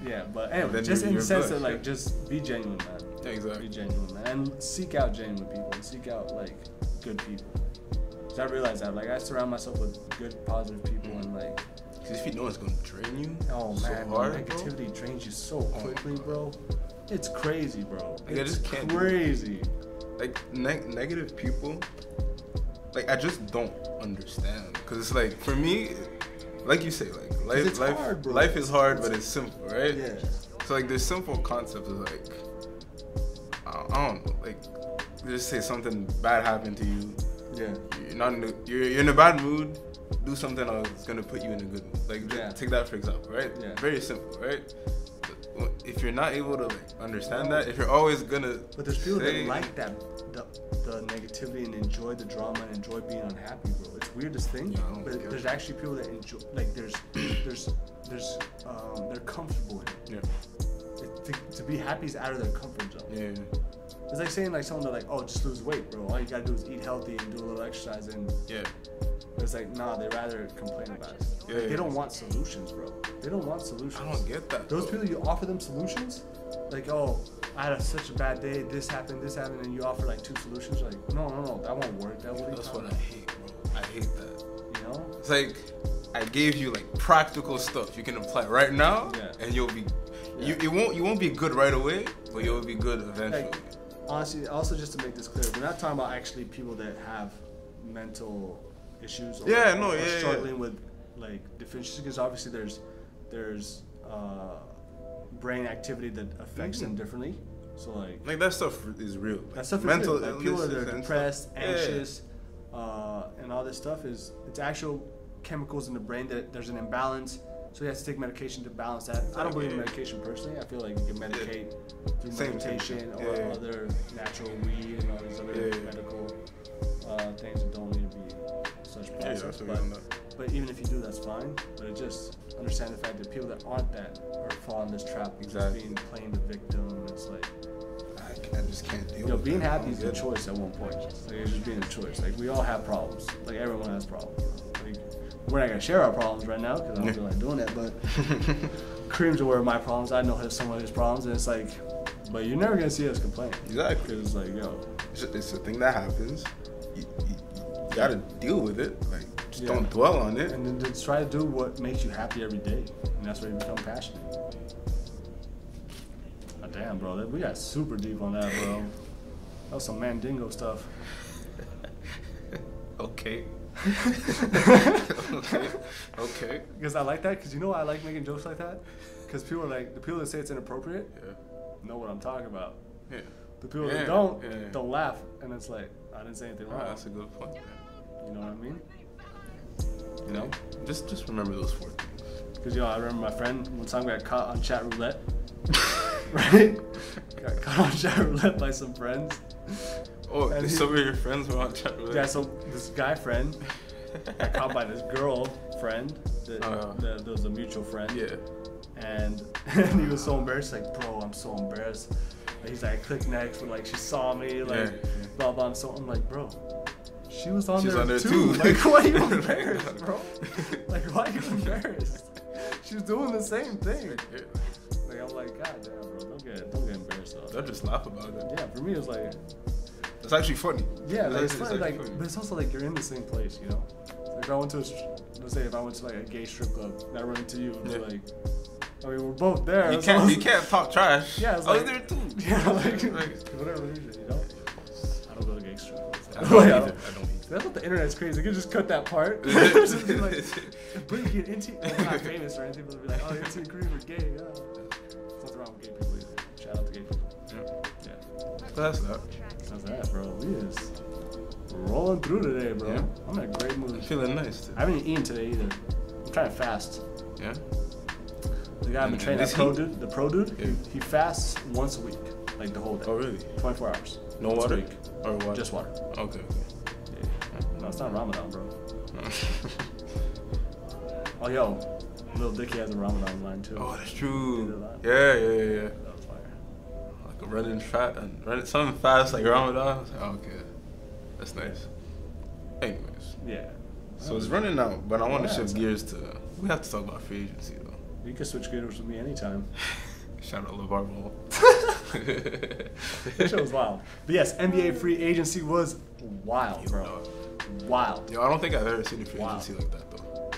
Yeah, but anyway, just in the sense that like just be genuine, man. Yeah, exactly. Be genuine, man, and seek out genuine people. And seek out like good people. Cause I realize that like I surround myself with good, positive people, mm-hmm. and like. Cause if you know it's gonna drain you, oh so man, hard, negativity bro. drains you so quickly, oh, bro. It's crazy, bro. Like, it's I just can't crazy. Like ne- negative people. Like, I just don't understand. Because it's like, for me, like you say, like, life life, hard, bro. life is hard, but it's simple, right? Yeah. So, like, there's simple concepts of, like, I don't know, like, just say something bad happened to you. Yeah. You're not in a, you're, you're in a bad mood, do something that's going to put you in a good mood. Like, yeah. Take that for example, right? Yeah. Very simple, right? But if you're not able to, like, understand that, if you're always going to But there's people say, that like that, the, the negativity and enjoy the drama and enjoy being unhappy, bro. It's the weirdest thing, yeah, but there's it. actually people that enjoy, like, there's, there's, there's, um, they're comfortable in it. Yeah. It, to, to be happy is out of their comfort zone. Yeah, yeah. It's like saying, like, someone that, like, oh, just lose weight, bro. All you gotta do is eat healthy and do a little exercise and... Yeah. It's like, nah, they rather complain about it. Yeah, like, yeah. They don't want solutions, bro. They don't want solutions. I don't get that. Those bro. people, you offer them solutions, like, oh, I had a, such a bad day, this happened, this happened, and you offer, like, two solutions. Like, no, no, no, that won't work. That won't That's what I hate, bro. I hate that. You know? It's like, I gave you, like, practical stuff you can apply right now, yeah. and you'll be... Yeah. You, it won't, you won't be good right away, but you'll be good eventually. Like, honestly, also just to make this clear, we're not talking about actually people that have mental issues or, yeah, no, or yeah, struggling yeah. with like deficiencies, because obviously there's there's uh, brain activity that affects mm-hmm. them differently. So like like that stuff is real. Like, that stuff mental is real. Like, people that are depressed, anxious, yeah. uh, and all this stuff is it's actual chemicals in the brain that there's an imbalance. So you have to take medication to balance that. I don't believe in medication personally. I feel like you can medicate yeah. through Same meditation yeah. or other natural weed and all these other yeah. medical uh, things that don't need to be such process. Yeah, but, but even if you do, that's fine. But it just understand the fact that people that aren't that are falling this trap exactly. just being playing the victim. It's like I, I just can't deal. You know, with being that. happy is a choice at one point. Like it's just being a choice. Like we all have problems. Like everyone has problems. Like, we're not gonna share our problems right now because I don't feel like doing that, but Kareem's aware of my problems. I know some of his problems, and it's like, but you're never gonna see us complain. Exactly. Because it's like, yo, it's a, it's a thing that happens. You, you, you gotta deal with it. Like, just yeah. don't dwell on it. And then just try to do what makes you happy every day, and that's where you become passionate. Oh, damn, bro, we got super deep on that, bro. That was some Mandingo stuff. Okay. okay, okay. Because I like that. Because you know why I like making jokes like that? Because people are like the people that say it's inappropriate yeah. know what I'm talking about. Yeah. The people yeah, that don't yeah, yeah. don't laugh, and it's like I didn't say anything wrong. Oh, that's a good point. Yeah. You know what I mean? You know, just just remember those four things. Because yo, know, I remember my friend one time got caught on chat roulette. Right? Got caught on chat roulette by some friends. Oh, and some he, of your friends were on chat roulette. Yeah, so this guy friend got caught by this girl friend. That, uh, that, that was a mutual friend. Yeah. And, and he was so embarrassed. Like, bro, I'm so embarrassed. Like, he's like, click next. But like, she saw me. Like, yeah. blah blah. And so I'm like, bro, she was on, She's there, on there too. too. Like, why are you embarrassed, bro? Like, why are you embarrassed? She was doing the same thing. Like, I'm like, god damn, bro, don't get don't get embarrassed. Though. They'll just laugh about it. Yeah, for me, it was like. It's actually funny. Yeah, it's, like, it's funny, like, funny. But it's also like you're in the same place, you know? Like if I went to, a, let's say if I went to like a gay strip club and I run into you and yeah. like, I mean, we're both there. You, can't, you can't talk trash. Yeah, I was, I like, was there too. Yeah, like, like whatever, you know? I don't go to gay strip clubs. I don't like, either. I don't, I don't either. That's what the internet's crazy. You can just cut that part. Just be like, but you get into, like, I'm not famous or anything, but be like, oh, you're too green for gay, yeah. There's nothing wrong with gay people either. Shout out to gay people. Yeah. yeah. That's not. How's that, bro? We is rolling through today, bro. Yeah. I'm in a great mood. I'm feeling nice, too. I haven't eaten today, either. I'm trying to fast. Yeah? The guy I've been training, that pro he, dude, the pro dude, yeah. he fasts once a week, like the whole day. Oh, really? twenty-four hours. No once water? Or water? Just water. Okay. Yeah. No, it's not Ramadan, bro. Oh, yo. Lil Dicky has a Ramadan line, too. Oh, that's true. Yeah, yeah, yeah. yeah. That was fire. Like a running fat, running something fast like Ramadan. I was like, oh, okay. That's nice. Anyways. Yeah. So it's running out, but I want yeah, to shift gears to... We have to talk about free agency, though. You can switch gears with me anytime. Shout out LeVar Ball. That shit was wild. But yes, N B A free agency was wild, bro. No. Wild. Yo, I don't think I've ever seen a free wild. agency like that, though.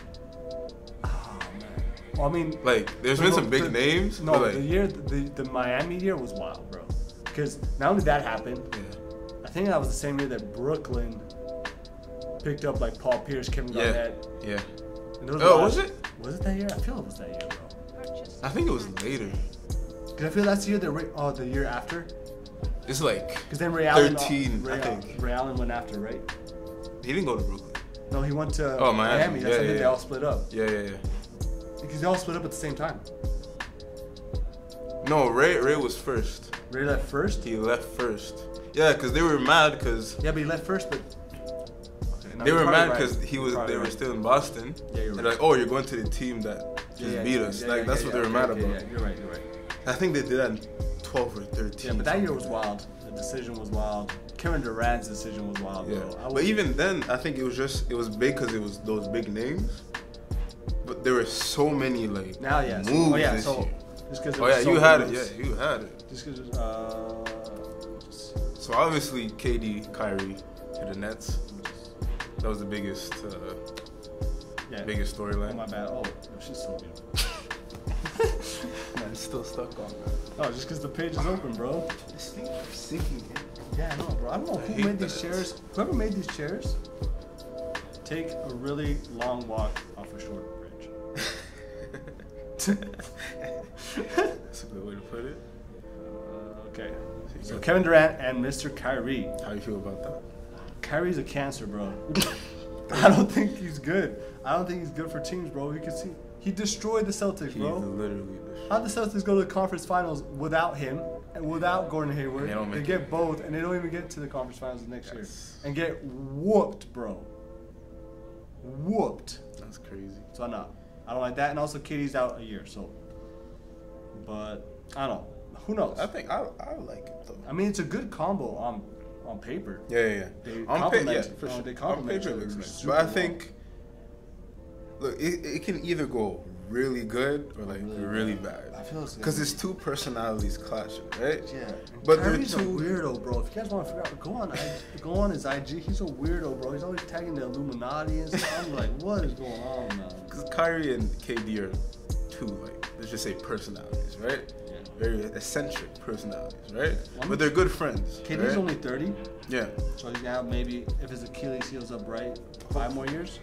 Oh, man. Well, I mean... Like, there's been some big the, names. No, like, the year... The, the Miami year was wild, bro. Because not only did that happen, yeah. I think that was the same year that Brooklyn... picked up like Paul Pierce, Kevin Garnett. Yeah. yeah. And was oh, was it? Was it that year? I feel it was that year, bro. I think it was later. Cause I feel that's year that oh the year after. It's like. Cause then Ray Allen. Thirteen, Ray, I think. Ray Allen went after, right? He didn't go to Brooklyn. No, he went to oh, Miami. Miami. That's yeah, yeah, yeah. They all split up. Yeah, yeah, yeah. Because they all split up at the same time. No, Ray. Ray was first. Ray left first. He left first. Yeah, cause they were mad, cause. Yeah, but he left first, but. No, they were mad because right. he was. They were right. still in Boston. Yeah, you're right. They're like, oh, you're going to the team that just yeah, yeah, beat us. Yeah, yeah, like yeah, that's yeah, what yeah, they were okay, mad okay, about. Yeah, you're right. You're right. I think they did that in twelve or thirteen. Yeah, but that year was wild. The decision was wild. Kevin Durant's decision was wild. Yeah. Though. I but even then, I think it was just it was big because it was those big names. But there were so many like now, yeah, moves so, oh, yeah, this so, year. Just cause oh yeah, so you had moves. it. Yeah, you had it. Just because. Uh, so obviously, K D, Kyrie to the Nets. That was the biggest, uh, yeah. biggest storyline. Oh, my bad. Oh, no, she's so beautiful. Man, it's still stuck on that. Oh, just because the page is open, bro. This thing keeps sinking, man. Yeah, I know, bro. I don't know I who made that. these chairs. Whoever made these chairs, take a really long walk off a short bridge. That's a good way to put it. Uh, okay. So, so Kevin Durant and Mister Kyrie. How do you feel about that? Kyrie's a cancer, bro. I don't think he's good. I don't think he's good for teams, bro. You can see he destroyed the Celtics, he bro. Literally destroyed. How did the Celtics go to the conference finals without him and without Gordon Hayward? And they they get it. both, and they don't even get to the conference finals next That's... year, and get whooped, bro. Whooped. That's crazy. So I'm not. I don't like that, and also K D's out a year, so. But I don't know. Who knows? I think I I like it though. I mean, it's a good combo. Um. On paper. Yeah, yeah, yeah. They on paper, yeah, for sure. They compliment on paper, it looks nice. But I well. think, look, it, it can either go really good or like really, really bad. I feel so. Because it's two personalities clashing, right? Yeah. But Kyrie's they're two. a weirdo, bro. If you guys want to figure out, go on, go on his I G. He's a weirdo, bro. He's always tagging the Illuminati and stuff. I'm like, what is going on now? Because Kyrie and K D are two, like, let's just say personalities, right? Very eccentric personalities, right? Well, but they're good friends. K D's right? only thirty. Yeah. So he's now maybe, if his Achilles heals up right, five more years.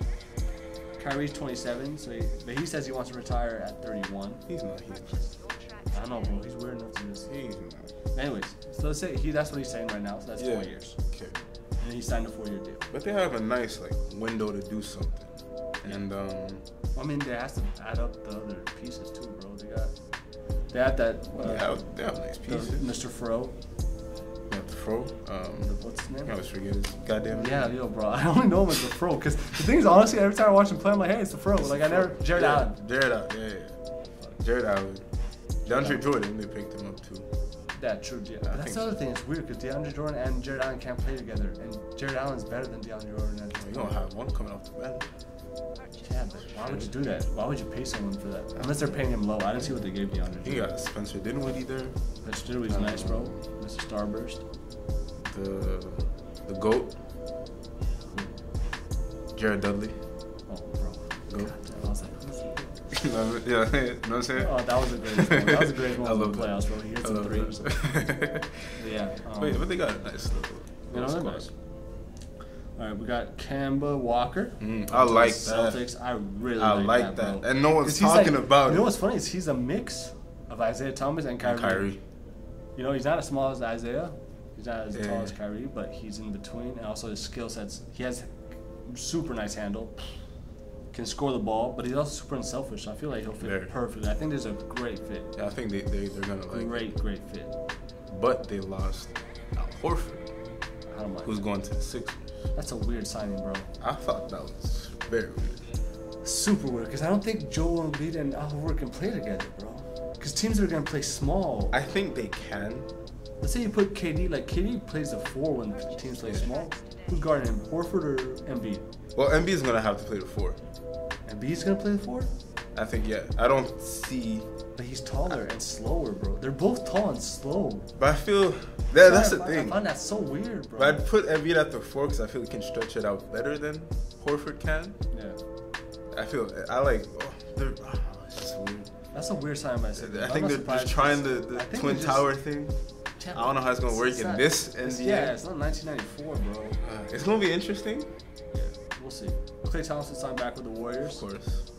Kyrie's twenty-seven, so he, but he says he wants to retire at thirty-one. He's not. He's, I don't know, bro. He's weird enough to just. He's not. Anyways, so let's say he, that's what he's saying right now. So that's yeah. four years. Okay. And he signed a four-year deal. But they have a nice like window to do something. Yeah. And um. I mean, they have to add up the other pieces too, bro. They got. They had that. Uh, yeah, they have nice pieces. Mister Fro. Mister Fro. Um, the, what's his name? I always forget his goddamn name. Yeah, yo, bro. I only know him as the Fro. Because the thing is, honestly, every time I watch him play, I'm like, hey, it's the Fro. It's like, the I never. Jared yeah, Allen. Jared Allen, yeah, yeah. Jared Allen. DeAndre Jordan, they picked him up too. That, true. Yeah. But that's the other so. thing. It's weird because DeAndre Jordan and Jared Allen can't play together. And Jared Allen's better than DeAndre Jordan. And well, you don't have one coming off the bench. Yeah, but why would you do that? Why would you pay someone for that? Unless they're paying him low. I didn't see what they gave DeAndre. You got Spencer Dinwiddie there. Spencer Dinwiddie's nice, bro. Mister Starburst. The the GOAT. Jared Dudley. Oh, bro. Goat. God damn, I was like, who's he? Yeah, you know what I'm saying? Oh, that was a great one. That was a great one in the playoffs, bro. He hit some threes. Yeah. Um, but, yeah, but they got a nice little, little squad. Nice. All right, we got Kemba Walker. Mm, I like Celtics. that. I really I like, like that. that. And no one's talking like, about it. You know what's funny is he's a mix of Isaiah Thomas and Kyrie. And Kyrie. You know, he's not as small as Isaiah. He's not as yeah. tall as Kyrie, but he's in between. And also his skill sets. He has super nice handle. can score the ball, but he's also super unselfish. I feel like he'll fit Very. perfectly. I think there's a great fit. Yeah, I think they, they, they're going to like Great, great fit. But they lost Al Horford, I don't mind who's that. going to the Sixers. That's a weird signing, bro. I thought that was very weird. Super weird, because I don't think Joel Embiid and Al Horford can play together, bro. Because teams are going to play small. I think they can. Let's say you put K D, like K D plays the four when the teams play small. Who's guarding him, Horford or Embiid? Well, Embiid's gonna have to play the four. Embiid's gonna play the four? I think yeah. I don't see. But he's taller I... and slower, bro. They're both tall and slow. But I feel that, that's the thing. I find that so weird, bro. But I'd put Embiid at the four because I feel he can stretch it out better than Horford can. Yeah. I feel I like. Oh, they're, oh, it's just weird. That's a weird sign by City. I think they're just trying the, the twin just... tower thing. I don't know how it's gonna work it's in not, this N B A. Yeah, it's not nineteen ninety-four, bro. Uh, it's gonna be interesting. Yeah, we'll see. Klay Thompson signed back with the Warriors. Of course.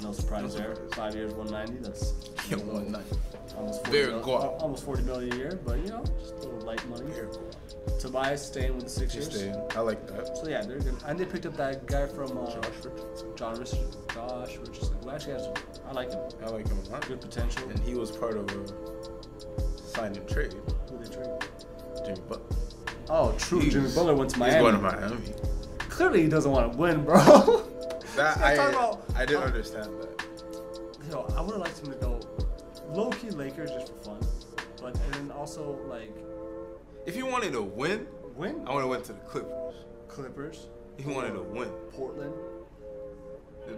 No surprise there. Surprise. Five years, one ninety. That's yeah, one ninety. Almost forty. Mil- almost forty million a year, but you know, just a little light money. Tobias staying with the Sixers. Staying. I like that. So yeah, they're good. And they picked up that guy from uh, Josh Richardson. John Richardson. Josh Richardson. Who actually has? I like him. I like him a lot. Good potential. And he was part of a sign and trade. Jimmy Butler. Oh, true. He's, Jimmy Butler went to Miami. He's going to Miami. Clearly, he doesn't want to win, bro. That I, about, I didn't uh, understand that. Yo, I would have liked him to go low-key Lakers just for fun, but and then also like, if he wanted to win, win. I would have went to the Clippers. Clippers. He wanted to win. Portland.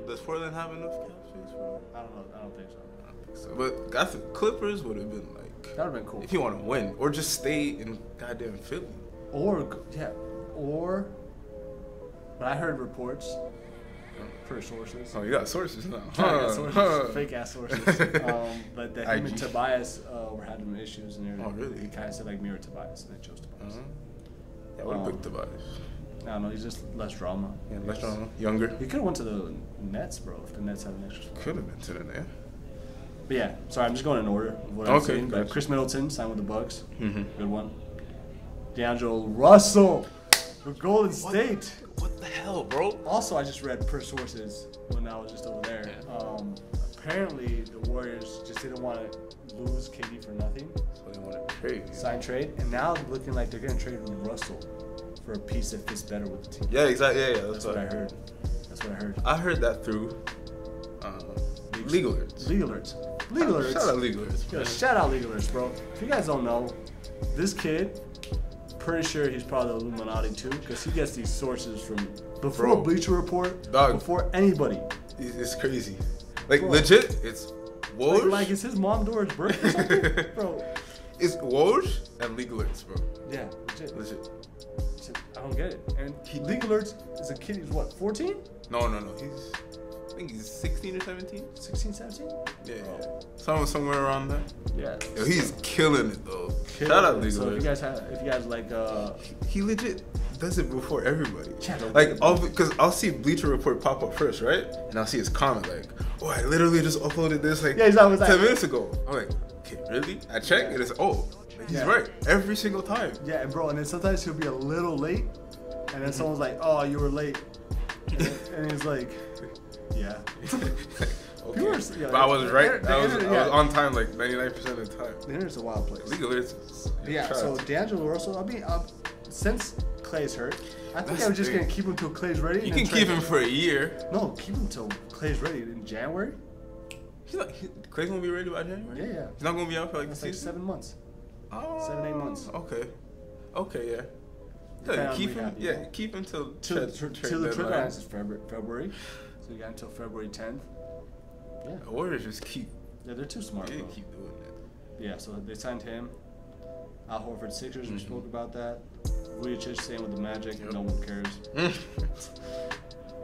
Does Portland have enough cap space for him? I don't know. I don't think so. I don't think so. But that's the Clippers would have been like. That would have been cool. If you want to win, or just stay in goddamn Philly. Or, yeah, or, but I heard reports, per sources. Oh, you got sources now. Huh. I got sources, huh. fake-ass sources. um, but that him I G. and Tobias uh, were having issues, and they were, oh, really? They kind of said, like, me or Tobias, and they chose Tobias. Uh-huh. Yeah, I would have um, picked Tobias. I don't know, he's just less drama. Yeah, less drama, younger. He could have went to the Nets, bro, if the Nets had an extra spot. Could have been to the Nets. But yeah, sorry, I'm just going in order of what I'm saying. But Chris Middleton signed with the Bucks. Mm-hmm. Good one. D'Angelo Russell for Golden State. What the hell, bro? Also, I just read per sources when I was just over there. Yeah. Um, apparently, the Warriors just didn't want to lose K D for nothing. So they want to trade. Yeah. Sign trade. And now they're looking like they're going to trade with Russell for a piece that fits better with the team. Yeah, exactly. Yeah, yeah. That's, that's what, what I heard. That's what I heard. I heard that through um, League Alerts. League Alerts. Legal Alerts. Shout out Legal Alerts. Yo, shout out Legal Alerts, bro. If you guys don't know, this kid, pretty sure he's probably Illuminati too, because he gets these sources from before bro, Bleacher Report, dog, before anybody. It's crazy. Like, bro, legit, it's Woj. Like, like, it's his mom Dora's birthday or something? Bro. It's Woj and Legal Alerts, bro. Yeah, legit. Legit. I don't get it. And he, Legal Alerts is a kid, he's what, fourteen? No, no, no. He's... I think he's sixteen or seventeen. sixteen, seventeen? Yeah, oh. Somewhere, somewhere around there. Yeah. Yo, he's killing it, though. Killing Shout out Legal Alerts. So if you guys have, if you guys like... Uh, he, he legit does it before everybody. Yeah, like, because I'll see Bleacher Report pop up first, right? And I'll see his comment, like, oh, I literally just uploaded this, like, yeah, he's always ten like, minutes ago. I'm like, okay, really? I check, yeah. and it's, oh, he's yeah. right. Every single time. Yeah, bro, and then sometimes he'll be a little late, and then mm-hmm. someone's like, oh, you were late. And, and he's like... Yeah. Okay. Yours, yeah, but I was right. I was, yeah. I was on time like ninety-nine percent of the time. The internet's a wild place. Legal Alerts. Yeah, so D'Angelo Russell, I mean, uh, since Clay's hurt, I think That's I was just going to keep him until Clay's ready. You can keep him for a year. No, keep him until Clay's ready in January. He's not, he, Clay's going to be ready by January? Yeah, yeah. He's not going to be out for like, That's like seven months. Oh, seven, eight months. Okay. Okay, yeah. yeah keep him happy, yeah, yeah, keep him till till the trip ends is February. So you got until February tenth. Yeah. The Warriors just keep. Yeah, they're too smart. They keep doing that. Yeah, so they signed him. Al Horford Sixers, mm-hmm. we spoke about that. Vujicic staying with the Magic, yep. no one cares.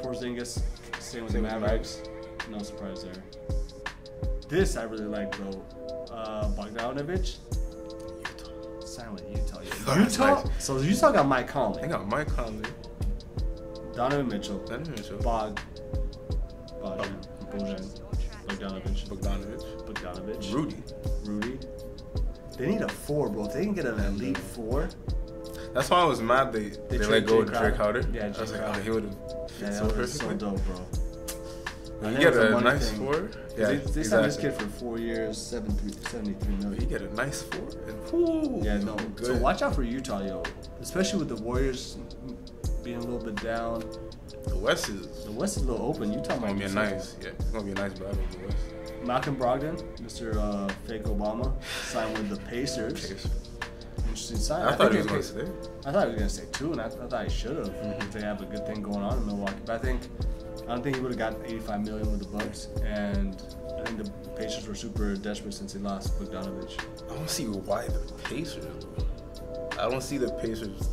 Porzingis staying with Same the Mavericks, with no surprise there. This I really like though. Uh, Bogdanovich. Utah. Signed with Utah. Yeah. Utah. Nice. So Utah got Mike Conley. They got Mike Conley. Donovan Mitchell. Donovan Mitchell. Bog. Bojan, Bojan, Bogdanovich, Bogdanovich, Bogdanovich, Rudy, Rudy. They need a four, bro. If they can get an elite four. That's why I was mad they, they, they let go of Drake Crowder. Yeah, Drake Crowder. I was like, oh, he would have. Yeah, that was so dope, bro. You get a nice thing. four? Yeah, they, they exactly. signed this kid for four years, seven three, seventy-three million. He get a nice four. And yeah, no. Good. So watch out for Utah, yo. Especially with the Warriors being a little bit down. The West is... The West is a little open. Utah might be nice. Yeah, it's going to be nice battle in the West. Malcolm Brogdon, Mister Uh, Fake Obama, signed with the Pacers. Pacers. Interesting sign. I, I thought he was going to stay. I thought he was going to stay too, and I, I thought he should have. Mm-hmm. If they have a good thing going on in Milwaukee. But I think... I don't think he would have gotten eighty-five million with the Bucks, and I think the Pacers were super desperate since they lost Bogdanovich. I don't see why the Pacers. I don't see the Pacers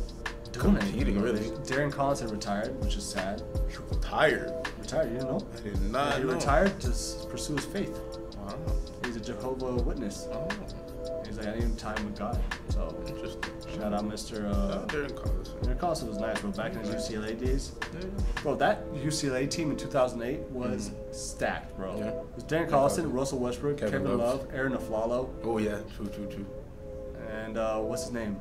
Doing competing anything, really. Darren Collins had retired, which is sad. He retired. Retired? You didn't know? I did not. Yeah, he know. retired to pursue his faith. Wow. He's a Jehovah's Witness. Oh. He's like, I need time with God. So interesting. Shout out, Mister Uh, Darren Collins. Darren Collins was nice, but back in his U C L A days, bro, that U C L A team in two thousand eight was mm-hmm. stacked, bro. Yeah. It was Darren Collison, Russell Westbrook, Kevin, Kevin Love, Love, Aaron Aflalo. Oh yeah, true, true, true. And uh, what's his name?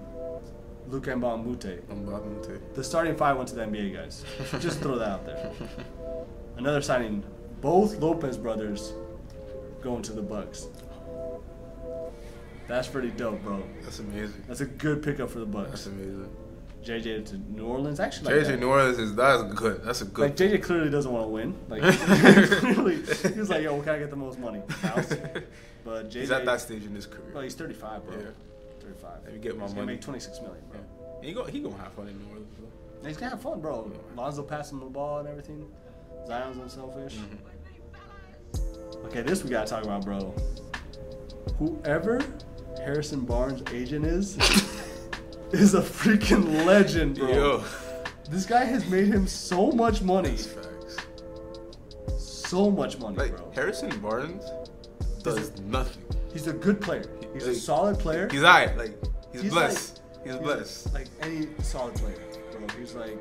Luke Mbamute. Mbamute. The starting five went to the N B A, guys. Just throw that out there. Another signing. Both Lopez brothers going to the Bucks. That's pretty dope, bro. That's amazing. That's a good pickup for the Bucks. That's amazing. J J to New Orleans, actually. Like J J that. New Orleans is that's good. That's a good. Like J J clearly doesn't want to win. Like clearly, he was like, "Yo, what can I get the most money?" House. But J J, he's at that stage in his career. Well, he's thirty-five, bro. Yeah. Thirty-five. If you get my he's money, gonna make twenty-six million, bro. Yeah. And he go, he gonna have fun in New Orleans, bro. And he's gonna have fun, bro. Lonzo passing the ball and everything. Zion's unselfish. Mm-hmm. Okay, this we gotta talk about, bro. Whoever Harrison Barnes' agent is, is a freaking legend, bro. Yo. This guy has made him so much money. That's facts. So much money, like, bro. Harrison Barnes does he's, nothing. He's a good player. He's like, a solid player. He's alright. Like he's, he's blessed. Like, he's, he's blessed. Like, like any solid player, bro. He's like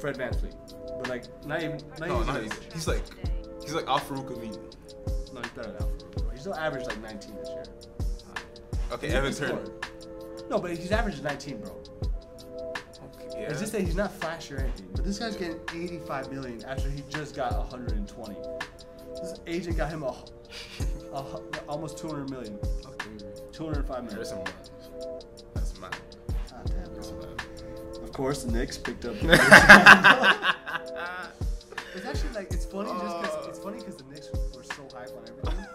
Fred VanVleet, but like not even. Not no, even not even. He's like he's like Al-Farouq Aminu. No, he's better than Al-Farouq. Bro. He's still averaged like nineteen this year. Okay, he's Evan Turner. No, but he's averaging nineteen, bro. Okay, yeah. It's just that he's not flashy or anything. But this guy's getting eighty-five million after he just got one hundred twenty. This agent got him a, a, a almost two hundred million. Okay. two hundred five million. There's some. That's mine. God damn, bro. That's mine. Of course, the Knicks picked up. It's actually like it's funny uh, just because it's funny because the Knicks were so hyped on everything,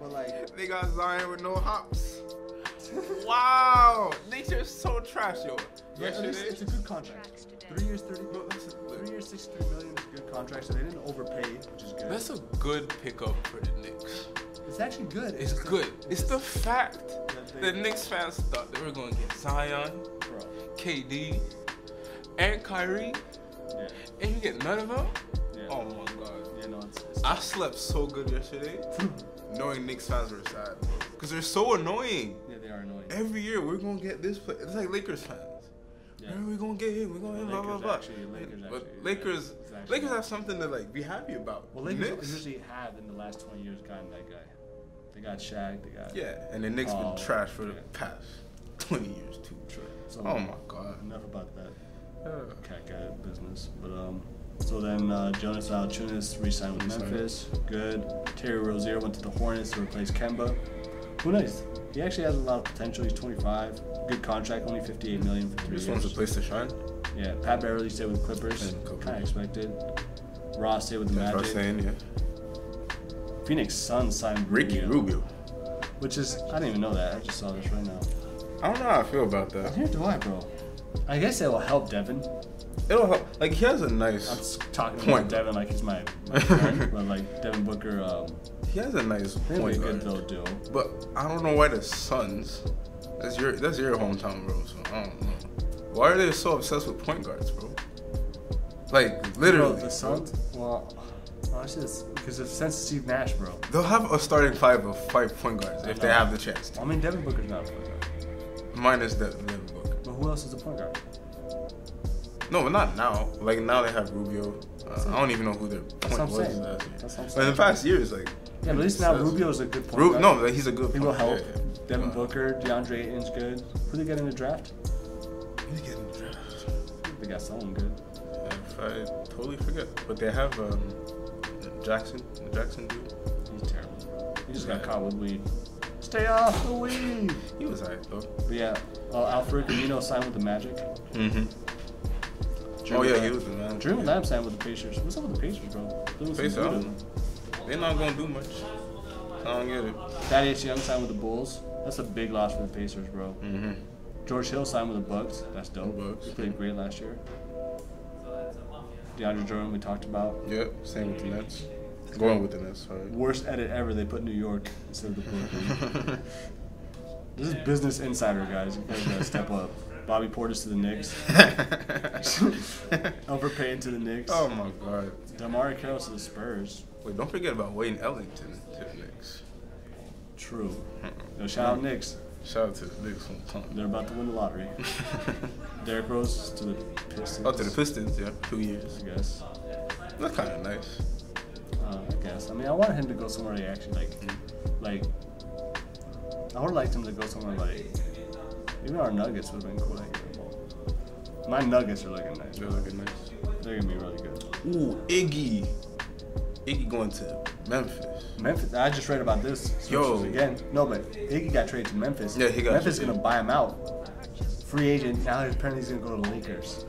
but like they got Zion with no hops. Wow, Knicks are so trash, yo. Yeah, no, it's, it's a good contract. Three years, thirty. No, that's a, three years, sixty-three million is a good contract. So they didn't overpay, which is good. That's a good pickup for the Knicks. It's actually good. It's, it's good. The, it's, it's the fact that the Knicks fans thought they were going to get Zion, bro. K D, and Kyrie, yeah. and you get none of them. Yeah. Oh my God. Yeah, no, it's, it's I slept so good yesterday, knowing Knicks fans were sad, bro. Because they're so annoying. Yeah, they are annoying. Every year, we're going to get this play. It's like Lakers fans. Yeah. We're going to get him. We're going to hit, blah, blah, blah. Actually, Lakers, but actually, Lakers, yeah, actually Lakers have something to like be happy about. Well, Lakers Knicks. usually have in the last twenty years gotten that guy. They got Shaq. They got... Yeah, and the Knicks oh, been trash for yeah. the past twenty years, too. Trash. So, oh, my God. Enough about that. Yeah. Cat guy business. But, um... So then uh, Jonas Valanciunas re-signed with Memphis. Good. Terry Rozier went to the Hornets to replace Kemba. Who knows? He actually has a lot of potential. He's twenty-five. Good contract. Only fifty-eight million for three years. This one's a place to shine. Yeah. Pat Beverly stayed with Clippers. Kind of expected. Ross stayed with the Magic. That's what I'm saying, yeah. Phoenix Suns signed Ricky Rubio. Which is, I didn't even know that. I just saw this right now. I don't know how I feel about that. Neither do I, bro. I guess it will help Devin. It'll help. Like, he has a nice I'm talking point. about Devin like he's my, my friend, but like Devin Booker. Um, he has a nice point. A good though, deal. But I don't know why the Suns. That's your that's your hometown, bro. So I don't know. Why are they so obsessed with point guards, bro? Like literally. Bro, the Suns. Well, honestly, it's because it's since Steve Nash, bro. They'll have a starting five of five point guards if they have the chance. To. I mean, Devin Booker's not a point guard. Minus Devin Booker. But who else is a point guard? No, but not now. Like, now they have Rubio. Uh, I don't even know who their point was last year. That's what I'm saying. But in the past years, like... Yeah, but at least now Rubio is a good point Ru- guard. No, like, he's a good he point guard. He will help. Yeah, yeah. Devin uh, Booker, DeAndre Ayton's good. Who they get in the draft? Who's getting the draft? They got someone good. Yeah, I totally forget. But they have, um... Uh, Jackson, the Jackson dude. He's terrible. He just yeah. got caught with weed. Stay off the weed. He was alright though. But yeah, uh, Alfred Camino signed with the Magic. Mm-hmm. Drew oh yeah, Lamb. He was the man. Drew yeah. Lamb signed with the Pacers. What's up with the Pacers, bro? Pacers, they're not gonna do much. I don't get it. Thaddeus Young signed with the Bulls. That's a big loss for the Pacers, bro. Mm-hmm. George Hill signed with the Bucks. That's dope. Bucks. He played great last year. DeAndre Jordan, we talked about. Yep, same with the Nets. Going with the Nets, sorry. Worst edit ever. They put New York instead of the Brooklyn. This is Business Insider, guys. You guys gotta step up. Bobby Portis to the Knicks. Elbert Payton to the Knicks. Oh my God. Damari Carroll to the Spurs. Wait, don't forget about Wayne Ellington to the Knicks. True. No, shout out Knicks. Shout out to the Knicks. They're about to win the lottery. Derrick Rose to the Pistons. Oh, to the Pistons, yeah. Two years. I guess. That's kind of nice. Uh, I guess. I mean, I wanted him to go somewhere he actually, like, mm. like, I would have liked him to go somewhere, like, even our Nuggets would have been cool. Like, my Nuggets are looking nice. They're looking nice. They're going to be really good. Ooh, Iggy. Iggy going to Memphis. Memphis. I just read about this. Yo. Again. No, but Iggy got traded to Memphis. Yeah, he got Memphis is going to buy him out. Free agent. Now apparently he's going to go to the Lakers.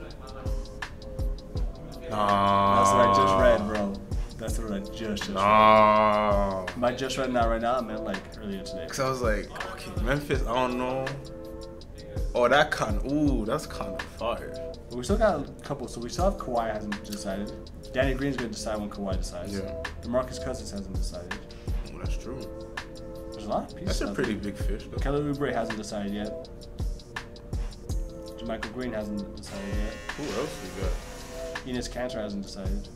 Nah. That's what I just read, bro. That's what I just, just nah. read. My just read now, right now, I meant like earlier today. Because I was like, okay, Memphis, I don't know. Oh, that kind of, ooh, that's kind of fire. But we still got a couple. So we still have Kawhi hasn't decided. Danny Green's going to decide when Kawhi decides. Yeah. DeMarcus Cousins hasn't decided. Well, that's true. There's a lot of pieces. That's a pretty there. big fish, though. Kelly Oubre hasn't decided yet. Jermichael Green hasn't decided yet. Who else we got? Enes Kanter hasn't decided.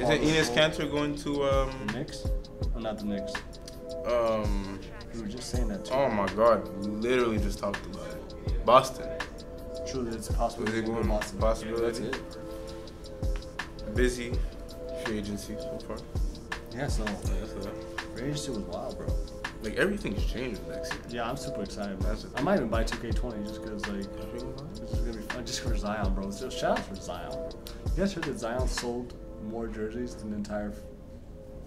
Is it Enes Kanter going to... Um, the Knicks? Oh, not the Knicks. Um, we were just saying that, too. Oh, my God. We literally just talked about it. Boston. Truly, it's a possibility. Is it going to Boston? Possibility. Yeah, that's it. Busy free agency so far. Yeah, so yeah, free agency was wild, bro. Like everything's changing next year. Yeah, I'm super excited, bro. I might even buy two K twenty just because, like, this is gonna be fun just for Zion, bro. So shout out for Zion. You guys heard that Zion sold more jerseys than the entire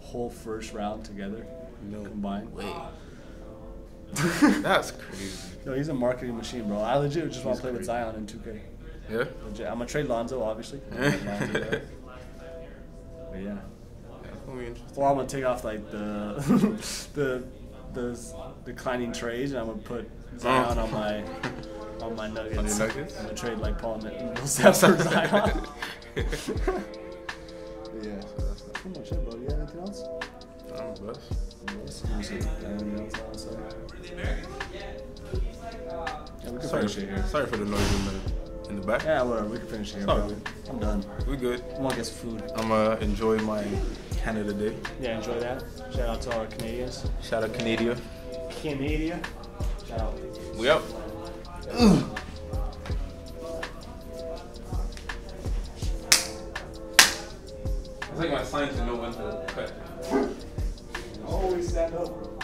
whole first round together? No combined. Wait. That's crazy. Yo, he's a marketing machine, bro. I legit just want to play crazy. with Zion in two K. Yeah. Legit. I'm gonna trade Lonzo, obviously. Lonzo, But yeah. Well, I'm gonna take off like the the the declining trades, and I'm gonna put Zion oh. on my on my Nuggets. On your Nuggets? I'm gonna trade like Paul Millsap for Zion. Yeah. So that's pretty much it, bro. You got anything else? I'm blessed. Yeah, sorry, here. sorry for the noise in the. In the back? Yeah, whatever. We can finish here, bro. I'm done. We good. I'm gonna get some food. I'm gonna uh, enjoy my Canada Day. Yeah, enjoy that. Shout out to our Canadians. Shout out Canada. Canada. Shout out. We out. Ugh. It's like my sign to know when to cut. Always stand up, bro.